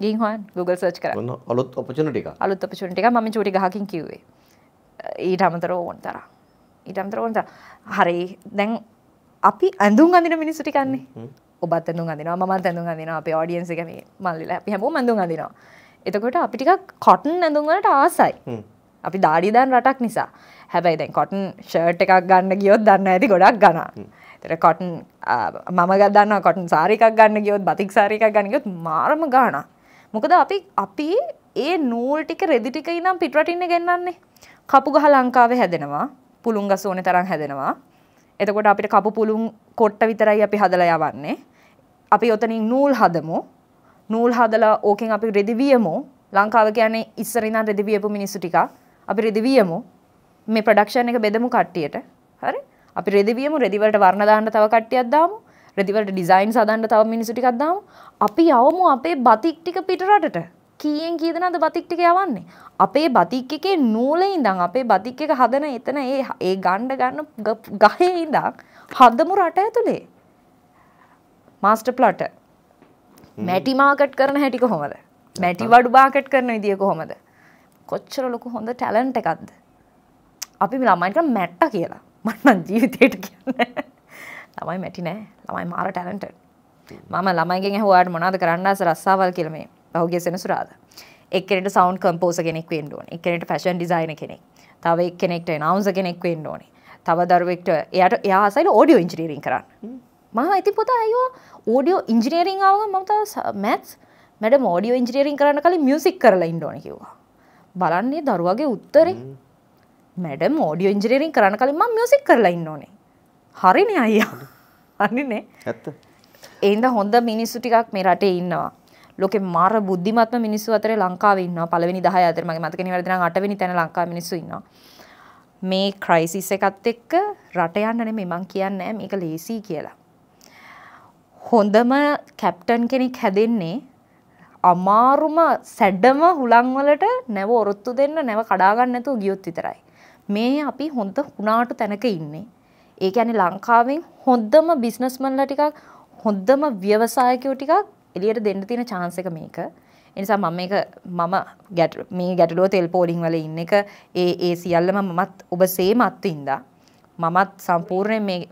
ගිහින් හොයන්න Google search කරා. මොන අලුත් opportunity එකක්. අලුත් opportunity එකක් මම චූටි ගහකින් කිව්වේ. ඊට අමතරව ඕන තරම්. ඊට අමතරව ඕන තරම්. හරි. දැන් අපි ඇඳුම් අඳින මිනිස්සු ටිකන්නේ. ඔබත් ඇඳුම් අඳිනවා, මමත් ඇඳුම් අඳිනවා. අපේ audience එක මේ මල්ලිලා අපි හැමෝම ඇඳුම් අඳිනවා. එතකොට අපි ටිකක් cotton ඇඳුම් වලට ආසයි. හ්ම්. අපි දාඩිය දාන රටක් නිසා. හැබැයි දැන් cotton shirt එකක් ගන්න ගියොත් දන්න ඇති ගොඩක් ගණන්. ඒතර cotton මම ගන්නවා cotton saree එකක් ගන්න ගියොත් batik saree එකක් ගන්න ගියොත් මාරම ගණන්. මොකද අපි අපි ඒ නූල් ටික රෙදි ටික ඉඳන් පිට රටින් ගෙන්නන්නේ. කපු ගහ ලංකාවේ හැදෙනවා. පුළුන් ගස ඕනේ තරම් හැදෙනවා. එතකොට අපිට කපු පුළුන් කොට්ට විතරයි අපි හදලා යවන්නේ. අපි ඔතනින් නූල් හදමු. නූල් හදලා ඕකෙන් අපි රෙදි වියමු. ලංකාව කියන්නේ ඉස්සර ඉඳන් රෙදි වියපු මිනිස්සු ටිකක්. අපි රෙදි වියමු මේ ප්‍රොඩක්ෂන් එක බෙදමු කට්ටියට. හරි? අපි රෙදි වියමු රෙදි වලට වර්ණ දාන්න තව කට්ටියක් දාමු. රෙදි වලට ඩිසයින්ස් හදන්න තව මිනිස්සු ටිකක් දාමු. අපි යවමු අපේ බතික් ටික පිට රටට. කීයෙන් කී දෙනාද බතික් ටික යවන්නේ? අපේ බතික් එකේ නූලේ ඉඳන් අපේ බතික් එක හදන එතන ඒ ඒ ගණ්ඩ ගන්න ගහේ ඉඳන් හදමු රට ඇතුලේ. Master plot. මැටි මාකට් කරන හැටි කොහමද? මැටි වඩු මාකට් කරන විදිය කොහමද? කොච්චර ලොකු හොඳ ටැලන්ට් එකක්ද? අපි ළමයින්ට මැට්ටා කියලා. මට නම් ජීවිතේට කියන්නේ lamai meti nae, lamai mara talented. Mama lamai kenge ho ad monad karanda sir assaval kilme, bahuge sene surada. Ek kenete sound composer kenek queen doni, ek kenete fashion designer kenek, thawa ek kenete announcer kenek queen doni, thawa daruwekte eyaata eya asayila audio engineering karanna. Mama ithi pota ayyo audio engineering awaga mama thawa maths madam audio engineering karanna kali music karala indone kiwwa. Balanne daruwage uttare madam audio engineering කරන්න කලින් මම music කරලා ඉන්න ඕනේ. හරිනේ අයියා. හරිනේ. ඇත්ත. ඒඳ හොඳ මිනිස්සු ටිකක් මේ රටේ ඉන්නවා. ලෝකේ මාර බුද්ධිමත්ම මිනිස්සු අතරේ ලංකාවේ ඉන්නවා. පළවෙනි දහය අතර මගේ මතක නේ වැඩි නම් අට වෙනි තැන ලංකාවේ මිනිස්සු ඉන්නවා. මේ ක්‍රයිසිස් එකත් එක්ක රට යන්න නෙමෙයි මං කියන්නේ මේක ලේසි කියලා. හොඳම කැප්ටන් කෙනෙක් හැදෙන්නේ අමාරුම සැඩම හුලං වලට නැව ඔරොත්තු දෙන්න නැව කඩා ගන්න නැතුව ගියොත් විතරයි. මේ අපි හොඳ හුණාට තැනක ඉන්නේ. ඒ කියන්නේ ලංකාවෙන් හොඳම බිස්නස්මන්ලා ටිකක් හොඳම ව්‍යවසායකයෝ ටිකක් එළියට දෙන්න තියෙන chance එක මේක. ඒ නිසා මම මේක මම මේ ගැටලුව තෙල් පෝලිං වල ඉන්න එක ඒ ඒ සියල්ලම මමත් ඔබ සේමත් වින්දා. මමත් සම්පූර්ණයෙන් මේ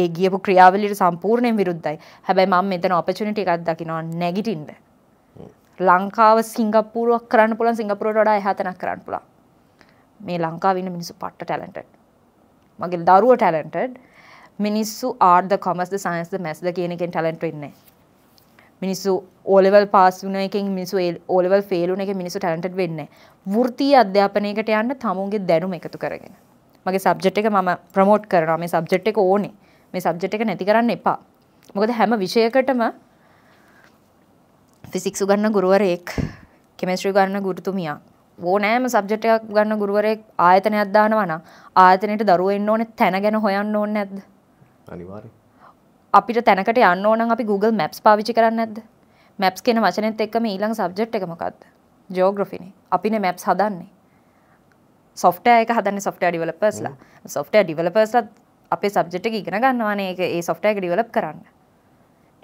ඒ ගියපු ක්‍රියාවලියට සම්පූර්ණයෙන් විරුද්ධයි. හැබැයි මම මෙතන opportunity එකක් දකිනවා නැගිටින්න. ලංකාව සිංගප්පූරුවක් කරන්න පුළුවන් සිංගප්පූරුවට වඩා එහා තැනක් කරන්න පුළුවන්. මේ ලංකාවේ ඉන්න මිනිස්සු පට්ට ටැලන්ටඩ්. මගේ දරුවෝ ටැලන්ටඩ්. මිනිස්සු ආර්ට් ද කොමර්ස් ද සයන්ස් ද මැත්ස් ද කියන එකෙන් ටැලන්ට් වෙන්නේ නැහැ. මිනිස්සු O level පාස් වුණ එකෙන් මිනිස්සු O level ෆේල් වුණ එකෙන් මිනිස්සු ටැලන්ටඩ් වෙන්නේ නැහැ. වෘත්තීය අධ්‍යාපනයකට යන්න තමුන්ගේ දැනුම එකතු කරගෙන. මගේ සබ්ජෙක්ට් එක මම ප්‍රොමෝට් කරනවා. මේ සබ්ජෙක්ට් එක ඕනේ. මේ සබ්ජෙක්ට් එක නැති කරන්න එපා. මොකද හැම විෂයකටම ෆිසික්ස් උගන්න ගුරුවරයෙක්, කෙමිස්ට්‍රි උගන්න ගුරුතුමියක්, ඕනෑම සබ්ජෙක්ට් එකක් උගන්න ගුරුවරයෙක් ආයතනයක් දානවා නම් ආයතනයේට දරුවෝ එන්න ඕනේ තැන ගැන හොයන්න ඕනේ නැද්ද? අනිවාර්යයෙන්. අපිට තැනකට යන්න ඕන නම් අපි Google Maps පාවිච්චි කරන්නේ නැද්ද? Maps කියන වචනේත් එක්ක මේ ඊළඟ සබ්ජෙක්ට් එක මොකද්ද? Geographyනේ. අපිනේ Maps හදන්නේ. software එක හදන්නේ software developersලා. software developersලා අපේ සබ්ජෙක්ට් එක ඉගෙන ගන්නවානේ ඒක ඒ software එක develop කරන්න.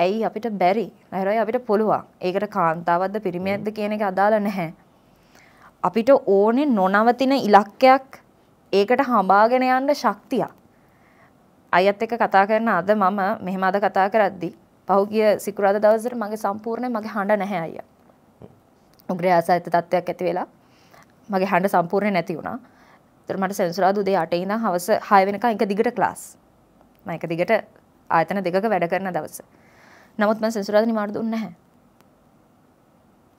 ඇයි අපිට බැරි? නේරයි අපිට පුළුවන්. ඒකට කාන්තාවක්ද පිරිමියෙක්ද කියන එක අදාළ නැහැ. අපිට ඕනේ නොනවතින ඉලක්කයක් ඒකට හඹාගෙන යන්න ශක්තියක්. අයත් එක්ක කතා කරන අද මම මෙහෙම අද කතා කරද්දි පහුගිය සිකුරාදා දවසට මගේ සම්පූර්ණයෙන් මගේ හඬ නැහැ අයියා. උග්‍ර ආසාවිත තත්ත්වයක් ඇති වෙලා මගේ හඬ සම්පූර්ණයෙන් නැති වුණා. ඒතර මට සෙන්සුරාදා උදේ අටේ ඉඳන් හවස හය වෙනකන් එක දිගට ක්ලාස්. මම එක දිගට ආයතන දෙකක වැඩ කරන දවස. නමුත් මම සෙන්සුරාදා නිමාඩු දුන්නේ නැහැ.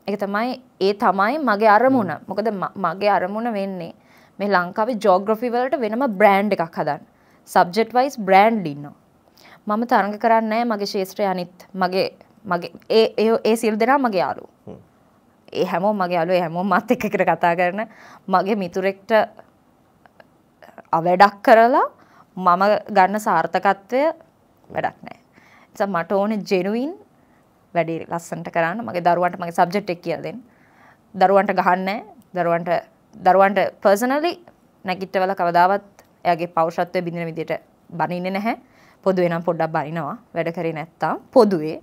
ඒක තමයි ඒ තමයි මගේ අරමුණ. මොකද මගේ අරමුණ වෙන්නේ මේ ලංකාවේ ජියෝග්‍රැෆි වලට වෙනම බ්‍රෑන්ඩ් එකක් හදන්න. සබ්ජෙක්ට් වයිස් බ්‍රෑන්ඩ් ඉන්නවා. මම තරඟ කරන්නේ නැහැ මගේ ශාස්ත්‍රය අනිත් මගේ මගේ ඒ ඒ ඒ සියලු දෙනා මගේ යාළුවෝ. ඒ හැමෝම මගේ යාළුවෝ. ඒ හැමෝම මාත් එක්ක එකට කතා කරන මගේ මිතුරෙක්ට අවැඩක් කරලා මම ගන්න සාර්ථකත්වය වැඩක් නැහැ. ඒ නිසා මට ඕනේ ජෙනුයින් වැඩි ලස්සනට කරන්න මගේ දරුවන්ට මගේ සබ්ජෙක්ට් එක කියලා දෙන්න. දරුවන්ට ගහන්නේ දරුවන්ට දරුවන්ට පර්සනලි නැගිටවල කවදාවත් එයාගේ පෞෂත්වය බිඳින විදියට බනින්නේ නැහැ. පොදුවේ නම් පොඩ්ඩක් බනිනවා. වැඩ කරේ නැත්තම් පොදුවේ.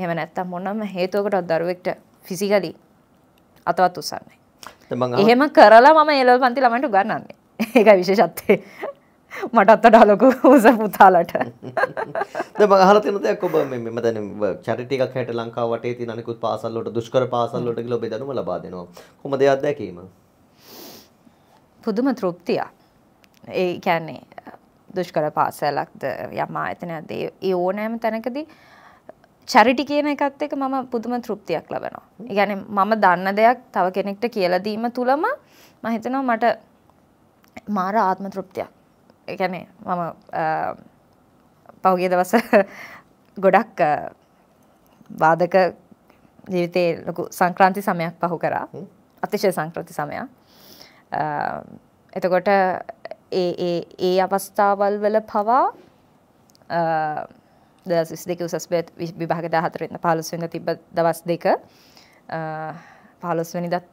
එහෙම නැත්තම් මොනම හේතුවකටවත් දරුවෙක්ට ෆිසිකලි අතවත් උස්සන්නේ. එහෙම කරලා මම ඒ ලෙවල් පන්ති ළමයින්ට උගන්වන්නේ. ඒකයි විශේෂත්වය. මටත් වඩා ලොකු උස පුතාලට. දැන් මම අහලා තියෙන දෙයක් ඔබ මේ මම දැන් චැරිටි එකක් හැට ලංකාව වටේ තියෙන අනිකුත් පාසල් වලට දුෂ්කර පාසල් වලට ගිහලා ඔබ දැනුම ලබා දෙනවා. කොහොමද ඒ අත්දැකීම? පුදුම තෘප්තිය. ඒ කියන්නේ දුෂ්කර පාසලක්ද යම් ආයතනයක්ද ඒ ඕනෑම තැනකදී චැරිටි කියන එකත් එක්ක මම පුදුම තෘප්තියක් ලබනවා. ඒ කියන්නේ මම දන්න දෙයක් තව කෙනෙක්ට කියලා දීම තුලම මම හිතනවා මට මාර ආත්ම තෘප්තියක්. ඒ කියන්නේ මම පහුගිය දවස් ගොඩක් වාදක ජීවිතේ ලොකු සංක්‍රාන්ති සමයක් පහු කරා. අතිශය සංක්‍රාන්ති සමයක්. එතකොට ඒ ඒ ඒ අවස්ථාවල් වල පවා දෙදහස් විසිදෙක උසස් පෙළ විභාග දාහතර වෙන පහළොස් වෙනිදා තිබ්බ දවස් දෙක පහළොස් වෙනිදාත්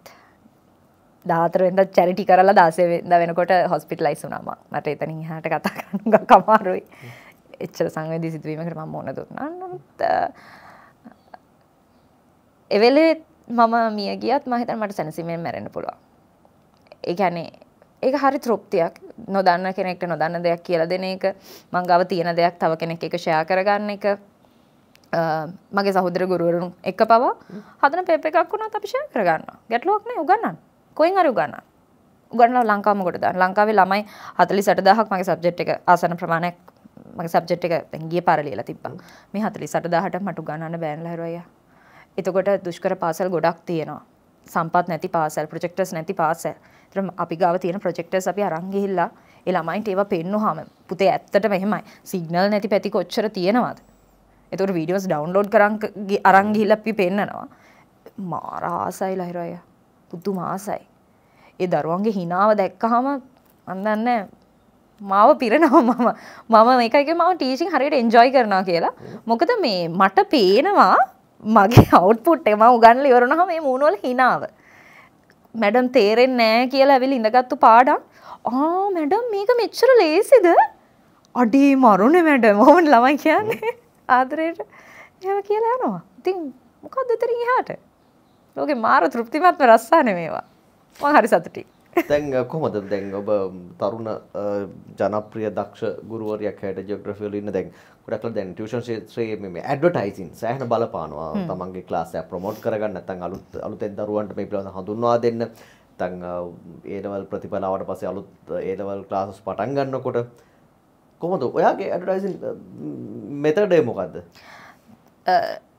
දාහතර වෙනදා චැරිටි කරලා දාහසය වෙනදා වෙනකොට හොස්පිටලයිස් වුණා මම. මට එතනින් එහාට කතා කරන්න ගොඩක් අමාරුයි. එච්චර සංවේදී සිදුවීමකට මම මොන දුන්නා. නමුත් ඒ වෙලේ මම මිය ගියත් මම හිතන්නේ මට සැනසීමෙන් මැරෙන්න පුළුවන්. ඒ කියන්නේ ඒක හරි තෘප්තියක් නොදන්න කෙනෙක්ට නොදන්න දෙයක් කියලා දෙන එක මං ගාව තියෙන දෙයක් තව කෙනෙක් එක ෂෙයා කරගන්න එක මගේ සහෝදර ගුරුවරුන් එක පව හදන පේප් එකක් වුණත් අපි ෂෙයා කරගන්නවා ගැටලුවක් නෑ උගන්නන්න කොහෙන් හරි උගන්නන්න උගන්නලා ලංකාවම කොට දාන්න ලංකාවේ ළමයි හතළිස් අටදාහක් මගේ සබ්ජෙක්ට් එක ආසන්න ප්‍රමාණයක් මගේ සබ්ජෙක්ට් එක දැන් ගියේ පාර ලියලා තිබ්බා මේ හතළිස් අටදාහට මට උගන්නන්න බෑන ලහිරු අයියා එතකොට දුෂ්කර පාසල් ගොඩක් තියෙනවා සම්පත් නැති පාසල් ප්‍රොජෙක්ටර්ස් නැති පාසල් එතන අපි ගාව තියෙන ප්‍රොජෙක්ටර්ස් අපි අරන් ගිහිල්ලා ඒ ළමයින්ට ඒවා පෙන්නුවාම පුතේ ඇත්තටම එහෙමයි සිග්නල් නැති පැති කොච්චර තියෙනවද එතකොට වීඩියෝස් ඩවුන්ලෝඩ් කරන් අරන් ගිහිල්ලා අපි පෙන්නනවා මාර ආසයි ලහිරු අයියා පුදුම ආසයි ඒ දරුවන්ගේ හිනාව දැක්කහම මන් දන්නේ මාව පිරෙනවා මම මම මේකයි මම ටීචින් හරියට එන්ජොයි කරනවා කියලා මොකද මේ මට පේනවා මගේ අවුට්පුට් එක මම උගන්ලා ඉවර වුණාම මේ මූණ වල හිනාව මැඩම් තේරෙන්නේ නැහැ කියලා ඇවිල්ලා ඉඳගත්තු පාඩම් ආ මැඩම් මේක මෙච්චර ලේසිද අඩේ මරුනේ මැඩම් ඕම ළමයි කියන්නේ ආදරේට එහෙම කියලා යනවා ඉතින් මොකද්ද එතනින් එහාට ලෝකේ මාර තෘප්තිමත්ම රස්සානේ මේවා මම හරි සතුටුයි දැන් කොහොමද දැන් ඔබ තරුණ ජනප්‍රිය දක්ෂ ගුරුවරියක් හැට ජියෝග්‍රැෆි වල ඉන්න දැන් ගොඩක්ලා දැන් ටියුෂන් ශිෂ්‍යයේ මේ ඇඩ්වර්ටයිසින් සෑහෙන බලපානවා තමන්ගේ ක්ලාස් එක ප්‍රොමෝට් කරගන්න නැත්නම් අලුත් අලුතෙන් දරුවන්ට මේ පිළිබඳව හඳුන්වා දෙන්න නැත්නම් ඒ ලෙවල් ප්‍රතිඵල ආවට පස්සේ අලුත් ඒ ලෙවල් ක්ලාසස් පටන් ගන්නකොට කොහොමද ඔයාගේ ඇඩ්වර්ටයිසින් මෙතඩ් එක මොකද්ද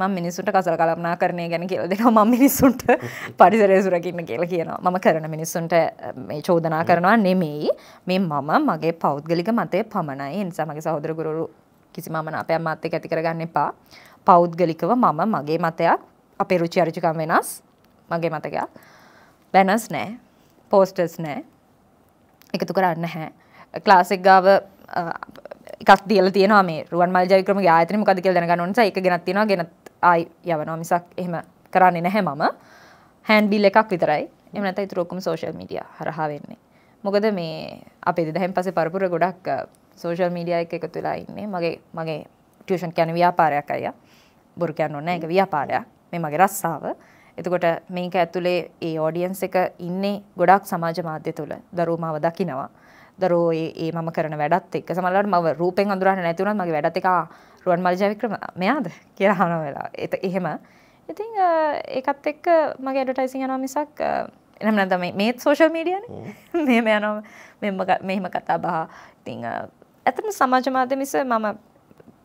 මම මිනිස්සුන්ට කසල කළමනාකරණය ගැන කියලා දෙනවා මම මිනිස්සුන්ට පරිසරය සුරකින්න කියලා කියනවා මම කරන මිනිස්සුන්ට මේ චෝදනා කරනවා නෙමෙයි මේ මම මගේ පෞද්ගලික මතය පමණයි ඒ නිසා මගේ සහෝදර ගුරුවරු කිසිම අමනාපයක් මාත් එක්ක ඇති කරගන්න එපා පෞද්ගලිකව මම මගේ මතයක් අපේ රුචි අරුචිකම් වෙනස් මගේ මතකයක් බැනර්ස් නැහැ පෝස්ටර්ස් නැහැ එකතු කරන්නේ නැහැ ක්ලාස් එක ගාව එකක් දීලා තියෙනවා මේ රුවන්මල් ජයවික්‍රමගේ ආයතනේ මොකද්ද කියලා දැනගන්න ඕන නිසා ඒක ගෙනත් තියෙනවා ගෙනත් ආයි යවනවා මිසක් එහෙම කරන්නේ නැහැ මම හෑන්ඩ් බිල් එකක් විතරයි එහෙම නැත්නම් ඊට ඔක්කොම සෝෂල් මීඩියා හරහා වෙන්නේ මොකද මේ අපේ දෙදහම් පස්සේ පරපුර ගොඩක් සෝෂල් මීඩියා එක එකතු වෙලා ඉන්නේ මගේ මගේ ටියුෂන් කියන්නේ ව්‍යාපාරයක් අයියා බොරු කියන්න ඕනේ නැහැ ඒක ව්‍යාපාරයක් මේ මගේ රස්සාව එතකොට මේක ඇතුලේ ඒ ඔඩියන්ස් එක ඉන්නේ ගොඩක් සමාජ මාධ්‍ය තුල දරුවෝ මාව දකිනවා දරුවෝ ඒ මම කරන වැඩත් එක්ක සමහරවල් මම රූපෙන් අඳුරන්නේ නැති වුණත් මගේ වැඩත් එක ආ රුවන්මල් ජයවික්‍රම මෙයාද කියලා අහනවා වෙලාව එහෙම ඉතින් ඒකත් එක්ක මගේ ඇඩ්වර්ටයිසින් යනවා මිසක් එහෙම නැත්නම් මේත් සෝෂල් මීඩියානේ මෙහෙම යනවා මෙහෙම මෙහෙම කතා බහ ඉතින් ඇත්තටම සමාජ මාධ්‍ය මිස මම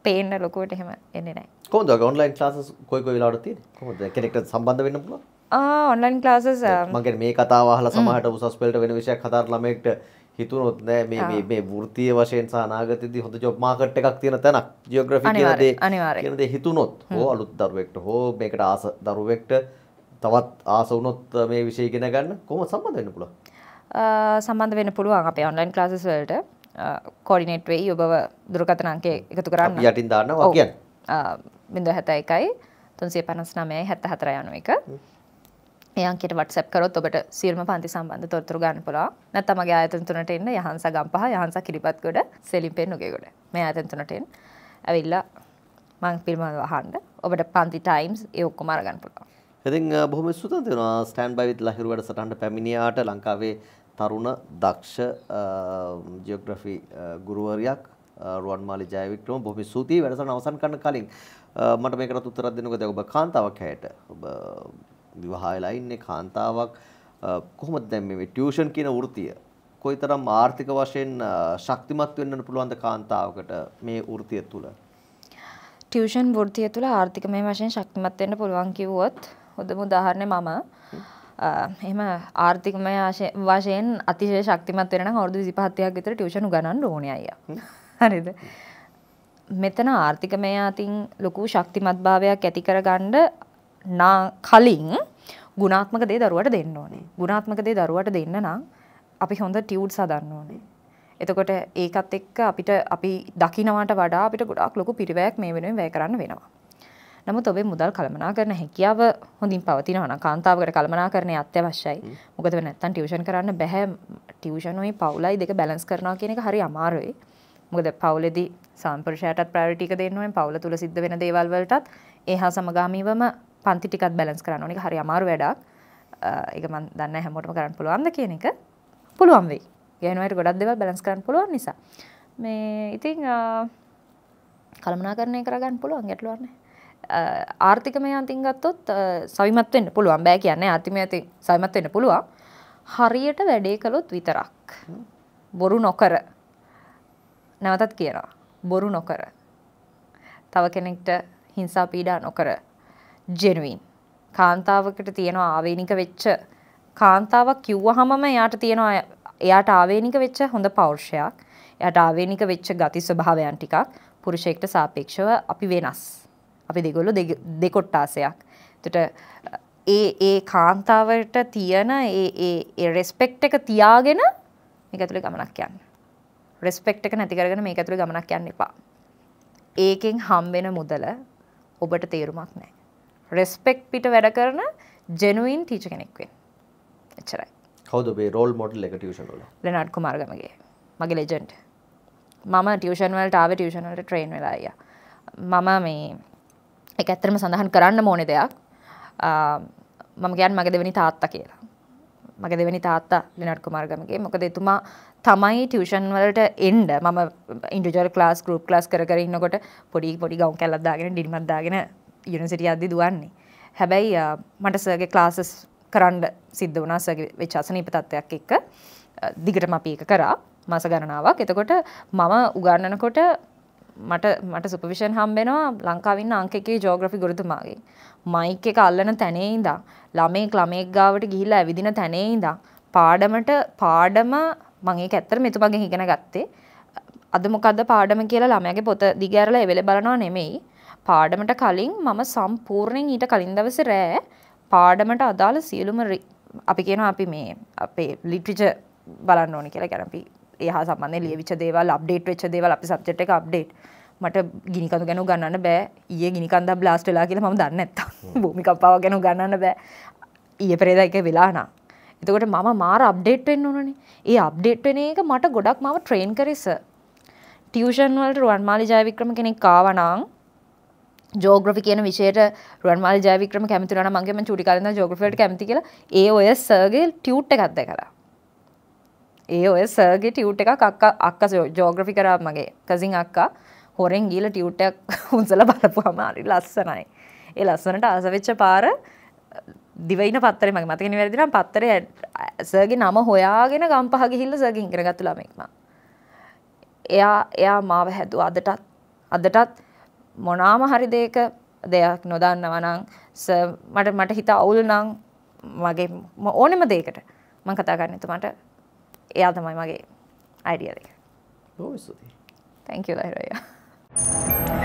පේන්න ලොකුවට එහෙම එන්නේ නැහැ කොහොමද ඔන්ලයින් ක්ලාසස් කොයි කොයි වෙලාවට තියෙන්නේ කොහොමද කෙනෙක්ට සම්බන්ධ වෙන්න පුළුවන් ආ ඔන්ලයින් ක්ලාසස් මම කියන්නේ මේ කතාව අහලා සමහරට උසස් පෙළට වෙන විෂයක් හදාර ළමයෙක්ට හිතුනොත් නෑ මේ මේ මේ වෘත්තීය වශයෙන් සහ අනාගතයේදී හොඳ ජොබ් මාකට් එකක් තියෙන තැනක් ජියෝග්‍රැෆි කියන දේ කියන දේ හිතුනොත් හෝ අලුත් දරුවෙක්ට හෝ මේකට ආස දරුවෙක්ට තවත් ආස වුණොත් මේ විෂය ඉගෙන ගන්න කොහොමද සම්බන්ධ වෙන්න පුළුවන් අ සම්බන්ධ වෙන්න පුළුවන් අපේ ඔන්ලයින් ක්ලාසස් වලට කෝඩිනේට් වෙයි ඔබව දුරකථන අංකය එකතු කරන්න අපි යටින් දානවා කියන්නේ අ ඒ අංකයට WhatsApp කරොත් ඔබට සියලුම පන්ති සම්බන්ධ තොරතුරු ගන්න පුළුවන්. නැත්නම් මගේ ආයතන තුනට එන්න යහන්සා ගම්පහ යහන්සා කිරිපත්ගොඩ සෙලිම්පෙන් නුගේගොඩ. මේ ආයතන තුනට එන්න. ඇවිල්ලා මම පිළිමව අහන්න. ඔබට පන්ති ටයිම්ස් ඒ ඔක්කොම අරගන්න පුළුවන්. ඉතින් බොහොම ස්තුතියි දෙනවා ස්ටෑන්ඩ් බයි විත් ලහිරු වැඩසටහනට පැමිණියාට ලංකාවේ තරුණ දක්ෂ ජියෝග්‍රැෆි ගුරුවරියක් රුවන්මාලි ජයවික්‍රම බොහොම ස්තුතියි වැඩසටහන අවසන් කරන කලින් මට මේකට උත්තරයක් දෙන්නකෝ දැන් ඔබ කාන්තාවක් හැට ඔබ විවාහයලා ඉන්නේ කාන්තාවක් කොහොමද දැන් මේ ටියුෂන් කියන වෘත්තිය කොයිතරම් ආර්ථික වශයෙන් ශක්තිමත් වෙන්න පුළුවන්ද කාන්තාවකට මේ වෘත්තිය තුල ටියුෂන් වෘත්තිය තුල ආර්ථිකමය වශයෙන් ශක්තිමත් වෙන්න පුළුවන් කිව්වොත් හොඳම උදාහරණය මම එහෙම ආර්ථිකමය වශයෙන් අතිශය ශක්තිමත් වෙන්න නම් අවුරුදු විසිපහ තිහක් විතර ටියුෂන් උගන්වන්න ඕනේ අයියා හරිද මෙතන ආර්ථිකමය අතින් ලොකු ශක්තිමත් භාවයක් ඇති කරගන්න නා කලින් ගුණාත්මක දේ දරුවට දෙන්න ඕනේ. ගුණාත්මක දේ දරුවට දෙන්න නම් අපි හොඳ ටියුට්ස් හදන්න ඕනේ. එතකොට ඒකත් එක්ක අපිට අපි දකින්නට වඩා අපිට ගොඩාක් ලොකු පිරිවැයක් මේ වෙනුවෙන් වැය කරන්න වෙනවා. නමුත් ඔබේ මුදල් කළමනාකරණ හැකියාව හොඳින් පවතිනවා නම් කාන්තාවකට කළමනාකරණය අත්‍යවශ්‍යයි. මොකද නැත්තම් ටියුෂන් කරන්න බෑ. ටියුෂන් උයි පවුලයි දෙක බැලන්ස් කරනවා කියන එක හරි අමාරුයි. මොකද පවුලේදී සාම්ප්‍රදායයටත් ප්‍රයොරිටි එක දෙන්න ඕනේ. පවුල තුල සිද්ධ වෙන දේවල් වලටත් ඒහා සමගාමීවම පන්ති ටිකත් බැලන්ස් කරන්න ඕනේ. ඒක හරි අමාරු වැඩක්. ඒක මම දන්නේ හැමෝටම කරන්න පුළුවන්ද කියන එක. පුළුවන් වෙයි. යනවාට ගොඩක් දේවල් බැලන්ස් කරන්න පුළුවන් නිසා මේ ඉතින් කළමනාකරණය කරගන්න පුළුවන් ගැටලුවක් නැහැ ආර්ථිකමය අතින් ගත්තොත් සවිමත් වෙන්න පුළුවන් බෑ කියන්නේ ආර්ථිකමය අතින් සවිමත් වෙන්න පුළුවන් හරියට වැඩේ කළොත් විතරක් බොරු නොකර නැවතත් කියනවා බොරු නොකර තව කෙනෙක්ට හිංසා පීඩා නොකර ජෙනුයින් කාන්තාවකට තියෙන ආවේනික වෙච්ච කාන්තාවක් කිව්වහමම එයාට තියෙන එයාට ආවේනික වෙච්ච හොඳ පෞරුෂයක් එයාට ආවේනික වෙච්ච ගති ස්වභාවයන් ටිකක් පුරුෂයෙක්ට සාපේක්ෂව අපි වෙනස් අපි දෙගොල්ලෝ දෙකොට්ටාසයක් එතකොට ඒ ඒ කාන්තාවට තියෙන ඒ ඒ ඒ රෙස්පෙක්ට් එක තියාගෙන මේක ඇතුලේ ගමනක් යන්න රෙස්පෙක්ට් එක නැති කරගෙන මේක ඇතුලේ ගමනක් යන්න එපා ඒකෙන් හම් වෙන මුදල ඔබට තේරුමක් නැහැ රෙස්පෙක්ට් පිට වැඩ කරන ජෙනුයින් ටීචර් කෙනෙක් වෙන්න එච්චරයි How do we role model like a tuition? Leonard Kumar Gamage. My legend. Mama tuition well, Tavi tuition well, train well. Mama me. I can't remember Sandahan Karanda Moni there. Mama Gan Magadevani Tata Kira. Magadevani Tata, Leonard Kumar Gamage. Mokadetuma Tamai tuition well to end. Mama individual class, group class, Karakari no got a podi podi gown Kaladagan, Didmat Dagan, University Adi Duani. Have I Matasaka classes? කරන්න සිද්ධ වුණා සගේ විචාසනීය තත්ත්වයක් එක්ක දිගටම අපි ඒක කරා මාස ගණනාවක්. එතකොට මම උගන්වනකොට මට මට සුපර්විෂන් හම්බ වෙනවා ලංකාවේ ඉන්න අංක එකේ ජියෝග්‍රැෆි ගුරුතුමාගෙන්. මයික් එක අල්ලන තැනේ ඉඳන් ළමෙක් ළමෙක් ගාවට ගිහිල්ලා ඇවිදින තැනේ ඉඳන් පාඩමට පාඩම මම ඒක ඇත්තටම එතුමගෙන් ඉගෙන ගත්තේ. අද මොකද්ද පාඩම කියලා ළමයාගේ පොත දිග ඇරලා ඒ වෙලේ බලනවා නෙමෙයි. පාඩමට කලින් මම සම්පූර්ණයෙන් ඊට කලින් දවසේ රෑ පාඩමට අදාළ සියලුම අපි කියනවා අපි මේ අපේ ලිටරචර් බලන්න ඕනේ කියලා කියන්නේ අපි එහා සම්බන්ධයෙන් ලියවිච්ච දේවල් අප්ඩේට් වෙච්ච දේවල් අපි සබ්ජෙක්ට් එක අප්ඩේට් මට ගිනි කඳු ගැන උගන්වන්න බෑ ඊයේ ගිනි කඳක් බ්ලාස්ට් වෙලා කියලා මම දන්නේ නැත්තම් භූමිකම්පාව ගැන උගන්වන්න බෑ ඊයේ පෙරේදා එක වෙලා නා එතකොට මම මාර අප්ඩේට් වෙන්න ඕනනේ ඒ අප්ඩේට් වෙන එක මට ගොඩක් මාව ට්‍රේන් කරේ සර් ටියුෂන් වලට රුවන්මාලි ජයවික්‍රම කෙනෙක් ආවා නම් Geography කියන විෂයට රුවන්මාලි ජයවික්‍රම කැමති වුණා නම් මගේ මම චූටි කාලේ ඉඳන් geography වලට කැමති කියලා ඒ ඔය සර්ගේ ටියුට් එකක් දැකලා ඒ ඔය සර්ගේ ටියුට් එකක් අක්කා අක්කා geography කරා මගේ කසින් අක්කා හොරෙන් ගිහලා ටියුට් එකක් උන්සලා බලපුවාම හරි ලස්සනයි ඒ ලස්සනට ආස වෙච්ච පාර දිවයින පත්තරේ මගේ මතක නෙවෙයි දිනම් පත්තරේ සර්ගේ නම හොයාගෙන ගම්පහ ගිහිල්ලා සර්ගෙන් ඉගෙන ගත්ත ළමෙක් මම එයා එයා මාව හැදුවා අදටත් අදටත් මොනාම හරි දෙයක දෙයක් නොදන්නවා නම් සර් මට මට හිත අවුල් නම් මගේ ඕනෙම දෙයකට මම කතා කරන්න එතකොට එයා තමයි මගේ අයිඩියා එක. ඔව් සුදී. Thank you ලහිරු අයියා.